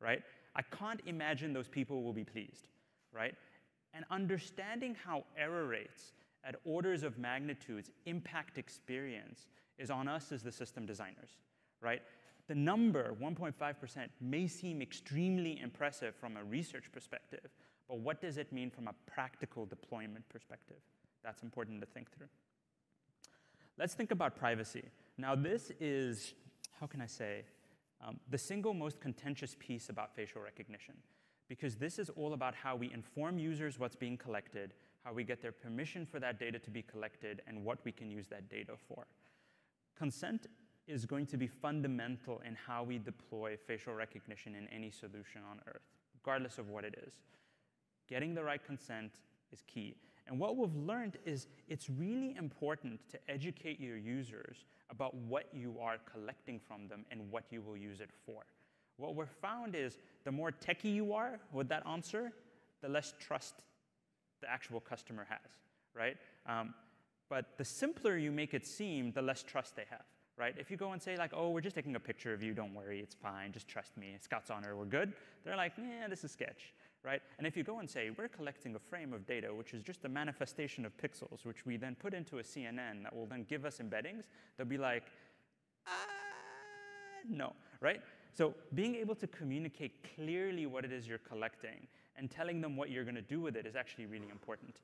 right? I can't imagine those people will be pleased, right? And understanding how error rates at orders of magnitudes impact experience is on us as the system designers, right? The number, 1.5%, may seem extremely impressive from a research perspective, but what does it mean from a practical deployment perspective? That's important to think through. Let's think about privacy. Now this is, how can I say, the single most contentious piece about facial recognition, because this is all about how we inform users what's being collected, how we get their permission for that data to be collected, and what we can use that data for. Consent is going to be fundamental in how we deploy facial recognition in any solution on Earth, regardless of what it is. Getting the right consent is key. And what we've learned is it's really important to educate your users about what you are collecting from them and what you will use it for. What we've found is the more techie you are with that answer, the less trust the actual customer has, right? But the simpler you make it seem, the less trust they have, right? If you go and say like, oh, we're just taking a picture of you, don't worry, it's fine, just trust me, Scout's honor, we're good. They're like, yeah, this is sketch, right? And if you go and say, we're collecting a frame of data, which is just a manifestation of pixels, which we then put into a CNN that will then give us embeddings, they'll be like, no, right? So being able to communicate clearly what it is you're collecting and telling them what you're gonna do with it is actually really important.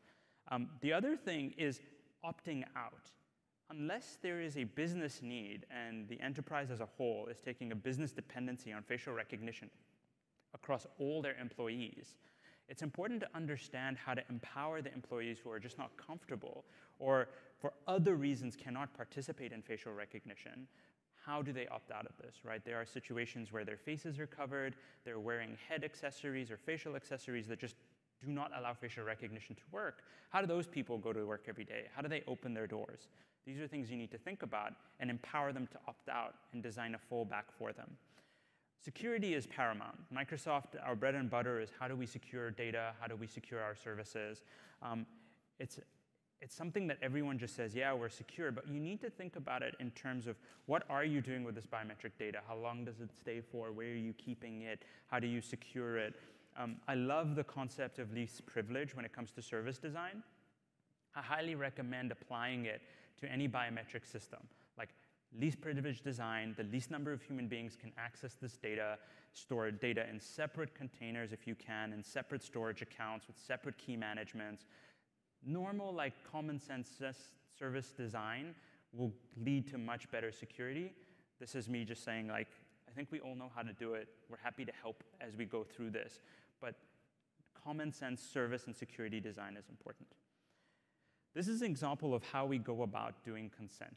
The other thing is opting out. Unless there is a business need and the enterprise as a whole is taking a business dependency on facial recognition across all their employees, it's important to understand how to empower the employees who are just not comfortable or for other reasons cannot participate in facial recognition, how do they opt out of this, right? There are situations where their faces are covered, they're wearing head accessories or facial accessories that just do not allow facial recognition to work. How do those people go to work every day? How do they open their doors? These are things you need to think about and empower them to opt out and design a fallback for them. Security is paramount. Microsoft, our bread and butter is how do we secure data? How do we secure our services? It's something that everyone just says, yeah, we're secure, but you need to think about it in terms of what are you doing with this biometric data? How long does it stay for? Where are you keeping it? How do you secure it? I love the concept of least privilege when it comes to service design. I highly recommend applying it to any biometric system. Like least privilege design, the least number of human beings can access this data, store data in separate containers if you can, in separate storage accounts with separate key managements. Normal, like common sense service design will lead to much better security. This is me just saying, like, I think we all know how to do it. We're happy to help as we go through this. But common sense service and security design is important. This is an example of how we go about doing consent.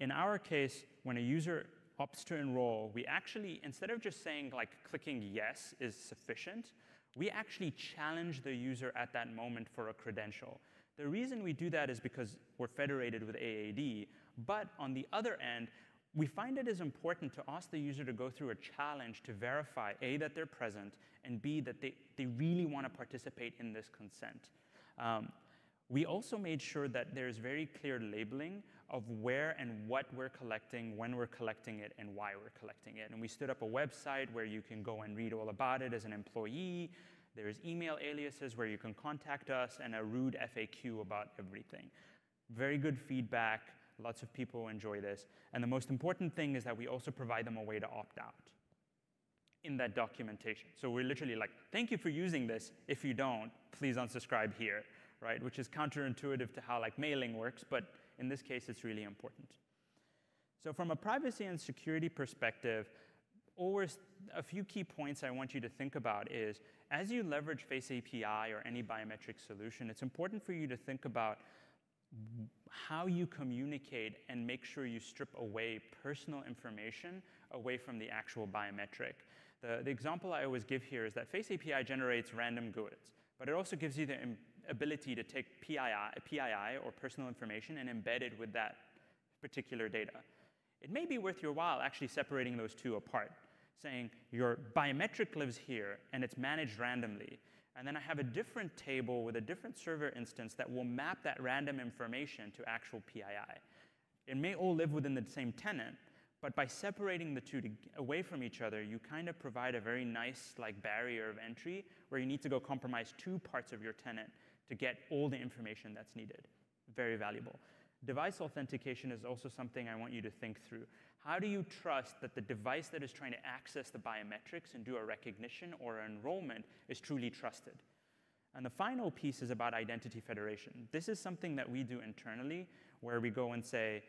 In our case, when a user opts to enroll, we actually, instead of just saying like clicking yes is sufficient, we actually challenge the user at that moment for a credential. The reason we do that is because we're federated with AAD, but on the other end, we find it is important to ask the user to go through a challenge to verify, A, that they're present, and B, that they really want to participate in this consent. We also made sure that there's very clear labeling of where and what we're collecting, when we're collecting it, and why we're collecting it. And we stood up a website where you can go and read all about it as an employee. There's email aliases where you can contact us and a rude FAQ about everything. Very good feedback. Lots of people enjoy this. And the most important thing is that we also provide them a way to opt out in that documentation. So we're literally like, thank you for using this. If you don't, please unsubscribe here, right? Which is counterintuitive to how like mailing works, but in this case, it's really important. So from a privacy and security perspective, always a few key points I want you to think about is, as you leverage Face API or any biometric solution, it's important for you to think about how you communicate and make sure you strip away personal information away from the actual biometric. The example I always give here is that Face API generates random GUIDs, but it also gives you the ability to take PII or personal information and embed it with that particular data. It may be worth your while actually separating those two apart, saying your biometric lives here and it's managed randomly. And then I have a different table with a different server instance that will map that random information to actual PII. It may all live within the same tenant, but by separating the two away from each other, you kind of provide a very nice like barrier of entry where you need to go compromise two parts of your tenant to get all the information that's needed. Very valuable. Device authentication is also something I want you to think through. How do you trust that the device that is trying to access the biometrics and do a recognition or enrollment is truly trusted? And the final piece is about identity federation. This is something that we do internally, where we go and say,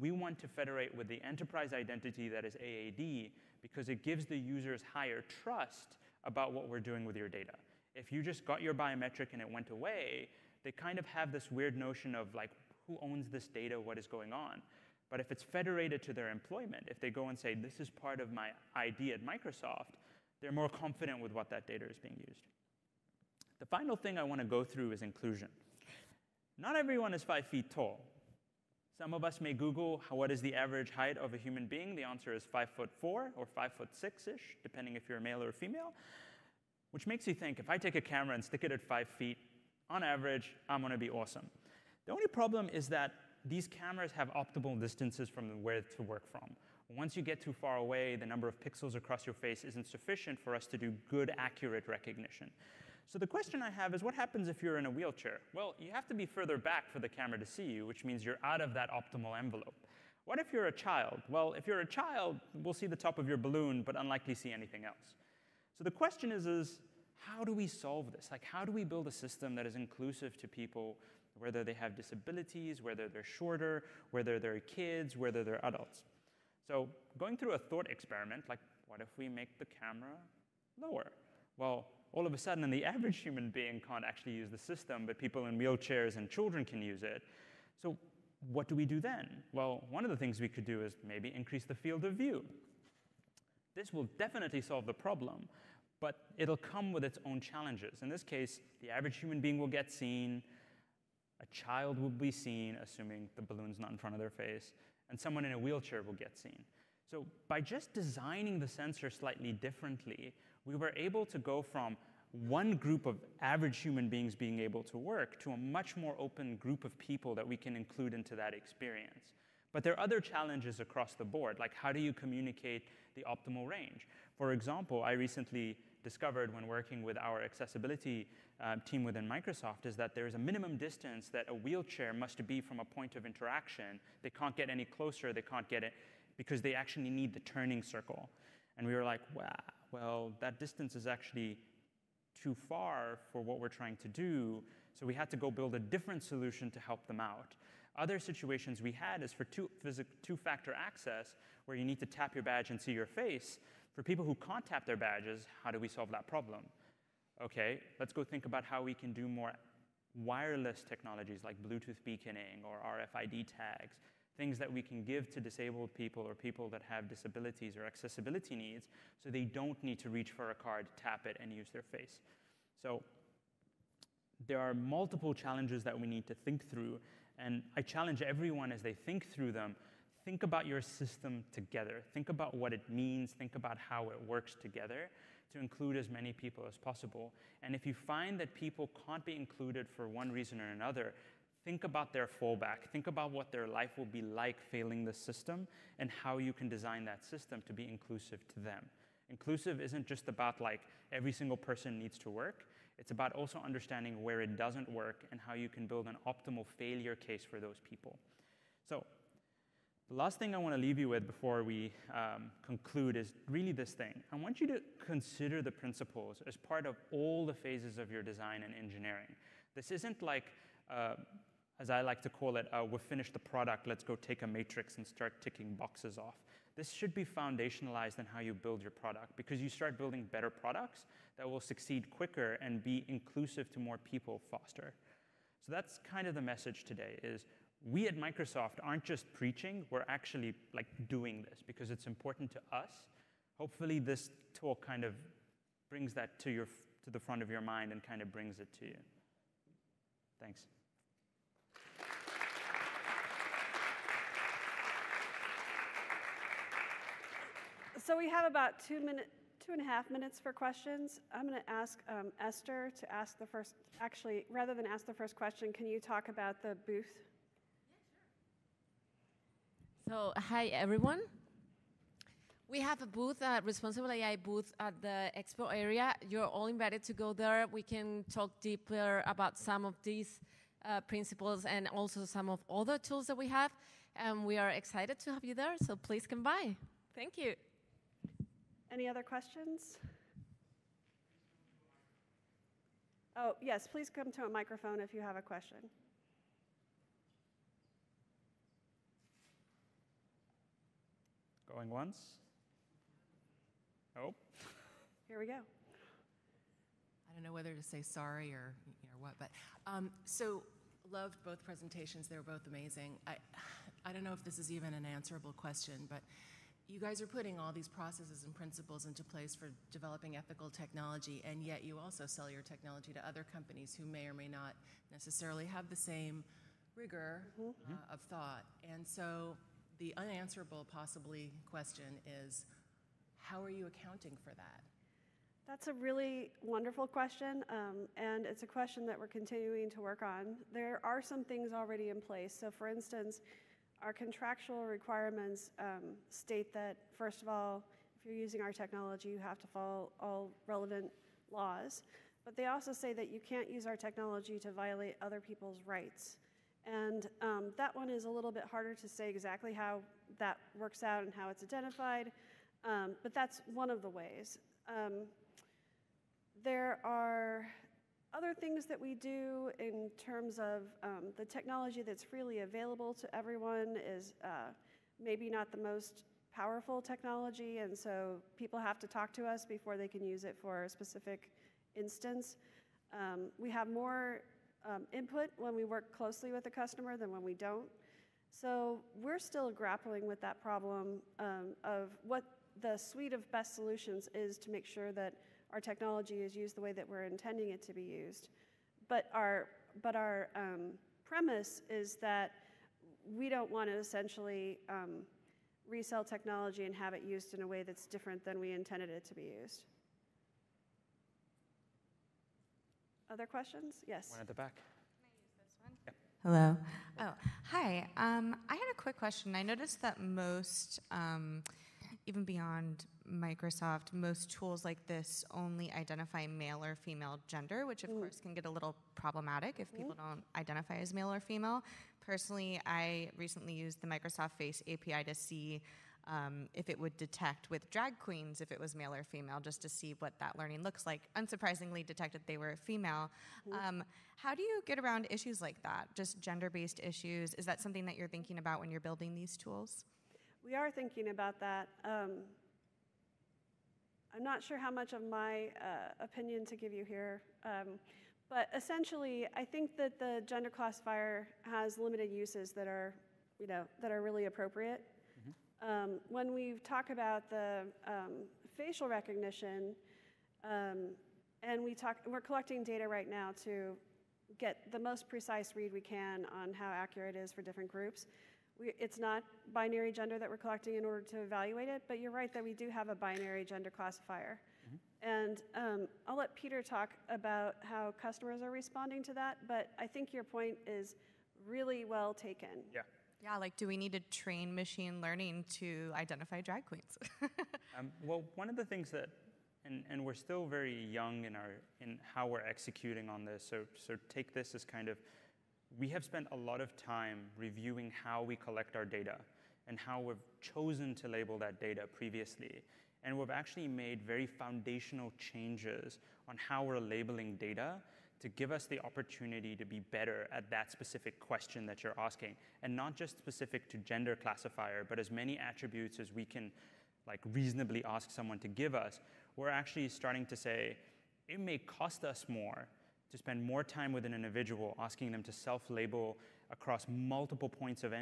we want to federate with the enterprise identity that is AAD because it gives the users higher trust about what we're doing with your data. If you just got your biometric and it went away, they kind of have this weird notion of like, who owns this data, what is going on? But if it's federated to their employment, if they go and say, this is part of my ID at Microsoft, they're more confident with what that data is being used. The final thing I want to go through is inclusion. Not everyone is 5 feet tall. Some of us may Google, what is the average height of a human being? The answer is 5'4" or 5'6"-ish, depending if you're a male or a female, which makes you think, if I take a camera and stick it at 5 feet, on average, I'm going to be awesome. The only problem is that these cameras have optimal distances from where to work from. Once you get too far away, the number of pixels across your face isn't sufficient for us to do good, accurate recognition. So the question I have is, what happens if you're in a wheelchair? Well, you have to be further back for the camera to see you, which means you're out of that optimal envelope. What if you're a child? Well, if you're a child, we'll see the top of your balloon, but unlikely see anything else. So the question is how do we solve this? Like, how do we build a system that is inclusive to people, whether they have disabilities, whether they're shorter, whether they're kids, whether they're adults? So going through a thought experiment, like, what if we make the camera lower? Well, all of a sudden, the average human being can't actually use the system, but people in wheelchairs and children can use it. So what do we do then? Well, one of the things we could do is maybe increase the field of view. This will definitely solve the problem, but it'll come with its own challenges. In this case, the average human being will get seen, a child will be seen, assuming the balloon's not in front of their face, and someone in a wheelchair will get seen. So by just designing the sensor slightly differently, we were able to go from one group of average human beings being able to work to a much more open group of people that we can include into that experience. But there are other challenges across the board, like how do you communicate the optimal range? For example, I recently discovered when working with our accessibility team within Microsoft is that there is a minimum distance that a wheelchair must be from a point of interaction. They can't get any closer, they can't get it, because they actually need the turning circle. And we were like, wow, well, that distance is actually too far for what we're trying to do, so we had to go build a different solution to help them out. Other situations we had is for two-factor access, where you need to tap your badge and see your face. For people who can't tap their badges, how do we solve that problem? Okay, let's go think about how we can do more wireless technologies like Bluetooth beaconing or RFID tags, things that we can give to disabled people or people that have disabilities or accessibility needs so they don't need to reach for a card, tap it, and use their face. So there are multiple challenges that we need to think through, and I challenge everyone as they think through them, think about your system together. Think about what it means. Think about how it works together to include as many people as possible. And if you find that people can't be included for one reason or another, think about their fallback. Think about what their life will be like failing the system and how you can design that system to be inclusive to them. Inclusive isn't just about like every single person needs to work. It's about also understanding where it doesn't work and how you can build an optimal failure case for those people. So the last thing I want to leave you with before we conclude is really this thing. I want you to consider the principles as part of all the phases of your design and engineering. This isn't like, as I like to call it, we've finished the product, let's go take a matrix and start ticking boxes off. This should be foundationalized in how you build your product, because you start building better products that will succeed quicker and be inclusive to more people faster. So that's kind of the message today is, we at Microsoft aren't just preaching, we're actually like doing this because it's important to us. Hopefully this talk kind of brings that to the front of your mind and kind of brings it to you. Thanks. So we have about 2.5 minutes for questions. I'm going to ask Esther to ask the first, actually, rather than ask the first question, can you talk about the booth? So, hi everyone. We have a booth, a Responsible AI booth at the expo area. You're all invited to go there. We can talk deeper about some of these principles and also some of other tools that we have. And we are excited to have you there, so please come by. Thank you. Any other questions? Oh, yes, please come to a microphone if you have a question. Going once? Oh. Here we go. I don't know whether to say sorry or what, but so loved both presentations. They were both amazing. I don't know if this is even an answerable question, but you guys are putting all these processes and principles into place for developing ethical technology, and yet you also sell your technology to other companies who may or may not necessarily have the same rigor of thought. And so the unanswerable, possibly, question is, how are you accounting for that? That's a really wonderful question, and it's a question that we're continuing to work on. There are some things already in place. So for instance, our contractual requirements state that, first of all, if you're using our technology, you have to follow all relevant laws. But they also say that you can't use our technology to violate other people's rights. And that one is a little bit harder to say exactly how that works out and how it's identified, but that's one of the ways. There are other things that we do in terms of the technology that's freely available to everyone is maybe not the most powerful technology, and so people have to talk to us before they can use it for a specific instance. We have more input when we work closely with the customer than when we don't. So we're still grappling with that problem of what the suite of best solutions is to make sure that our technology is used the way that we're intending it to be used. But our premise is that we don't want to essentially resell technology and have it used in a way that's different than we intended it to be used. Other questions? Yes. One at the back. Can I use this one? Yep. Hello. Oh, hi. I had a quick question. I noticed that most, even beyond Microsoft, most tools like this only identify male or female gender, which of course can get a little problematic if people don't identify as male or female. Personally, I recently used the Microsoft Face API to see if it would detect with drag queens if it was male or female, just to see what that learning looks like. Unsurprisingly detected they were female. How do you get around issues like that, just gender-based issues? Is that something that you're thinking about when you're building these tools? We are thinking about that. I'm not sure how much of my opinion to give you here, but essentially I think that the gender classifier has limited uses that are, that are really appropriate. When we talk about the facial recognition, and we're collecting data right now to get the most precise read we can on how accurate it is for different groups. It's not binary gender that we're collecting in order to evaluate it, but you're right that we do have a binary gender classifier. And I'll let Peter talk about how customers are responding to that, but I think your point is really well taken. Yeah. Yeah, like do we need to train machine learning to identify drag queens? Well, one of the things that, and we're still very young in how we're executing on this, so take this as kind of, we have spent a lot of time reviewing how we collect our data and how we've chosen to label that data previously. And we've actually made very foundational changes on how we're labeling data to give us the opportunity to be better at that specific question that you're asking, and not just specific to gender classifier, but as many attributes as we can reasonably ask someone to give us. We're actually starting to say, it may cost us more to spend more time with an individual asking them to self-label across multiple points of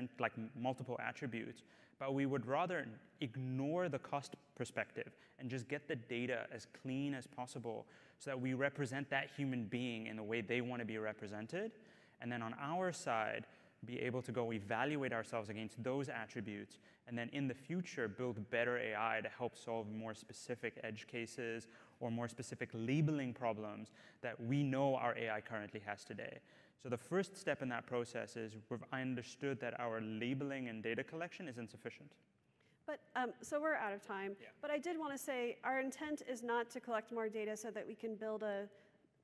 multiple attributes, but we would rather ignore the cost perspective and just get the data as clean as possible so that we represent that human being in the way they want to be represented, and then on our side, be able to go evaluate ourselves against those attributes, and then in the future build better AI to help solve more specific edge cases or more specific labeling problems that we know our AI currently has today. So the first step in that process is we've understood that our labeling and data collection is insufficient. But so we're out of time, yeah. But I did want to say our intent is not to collect more data so that we can build a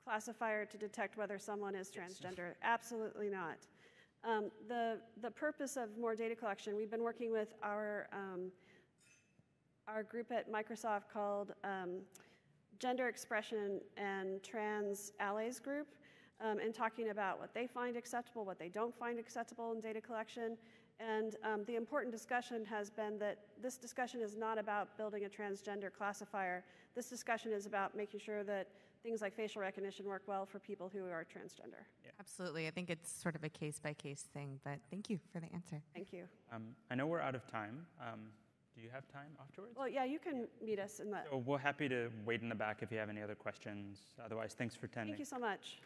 classifier to detect whether someone is transgender. Yes. Absolutely not. The purpose of more data collection, we've been working with our group at Microsoft called Gender Expression and Trans Allies Group, and talking about what they find acceptable, what they don't find acceptable in data collection. And the important discussion has been that this discussion is not about building a transgender classifier. This discussion is about making sure that things like facial recognition work well for people who are transgender. Yeah. Absolutely. I think it's sort of a case-by-case thing, but thank you for the answer. Thank you. I know we're out of time. Do you have time afterwards? Well, yeah, you can meet us in that. So we're happy to wait in the back if you have any other questions. Otherwise, thanks for attending. Thank you so much.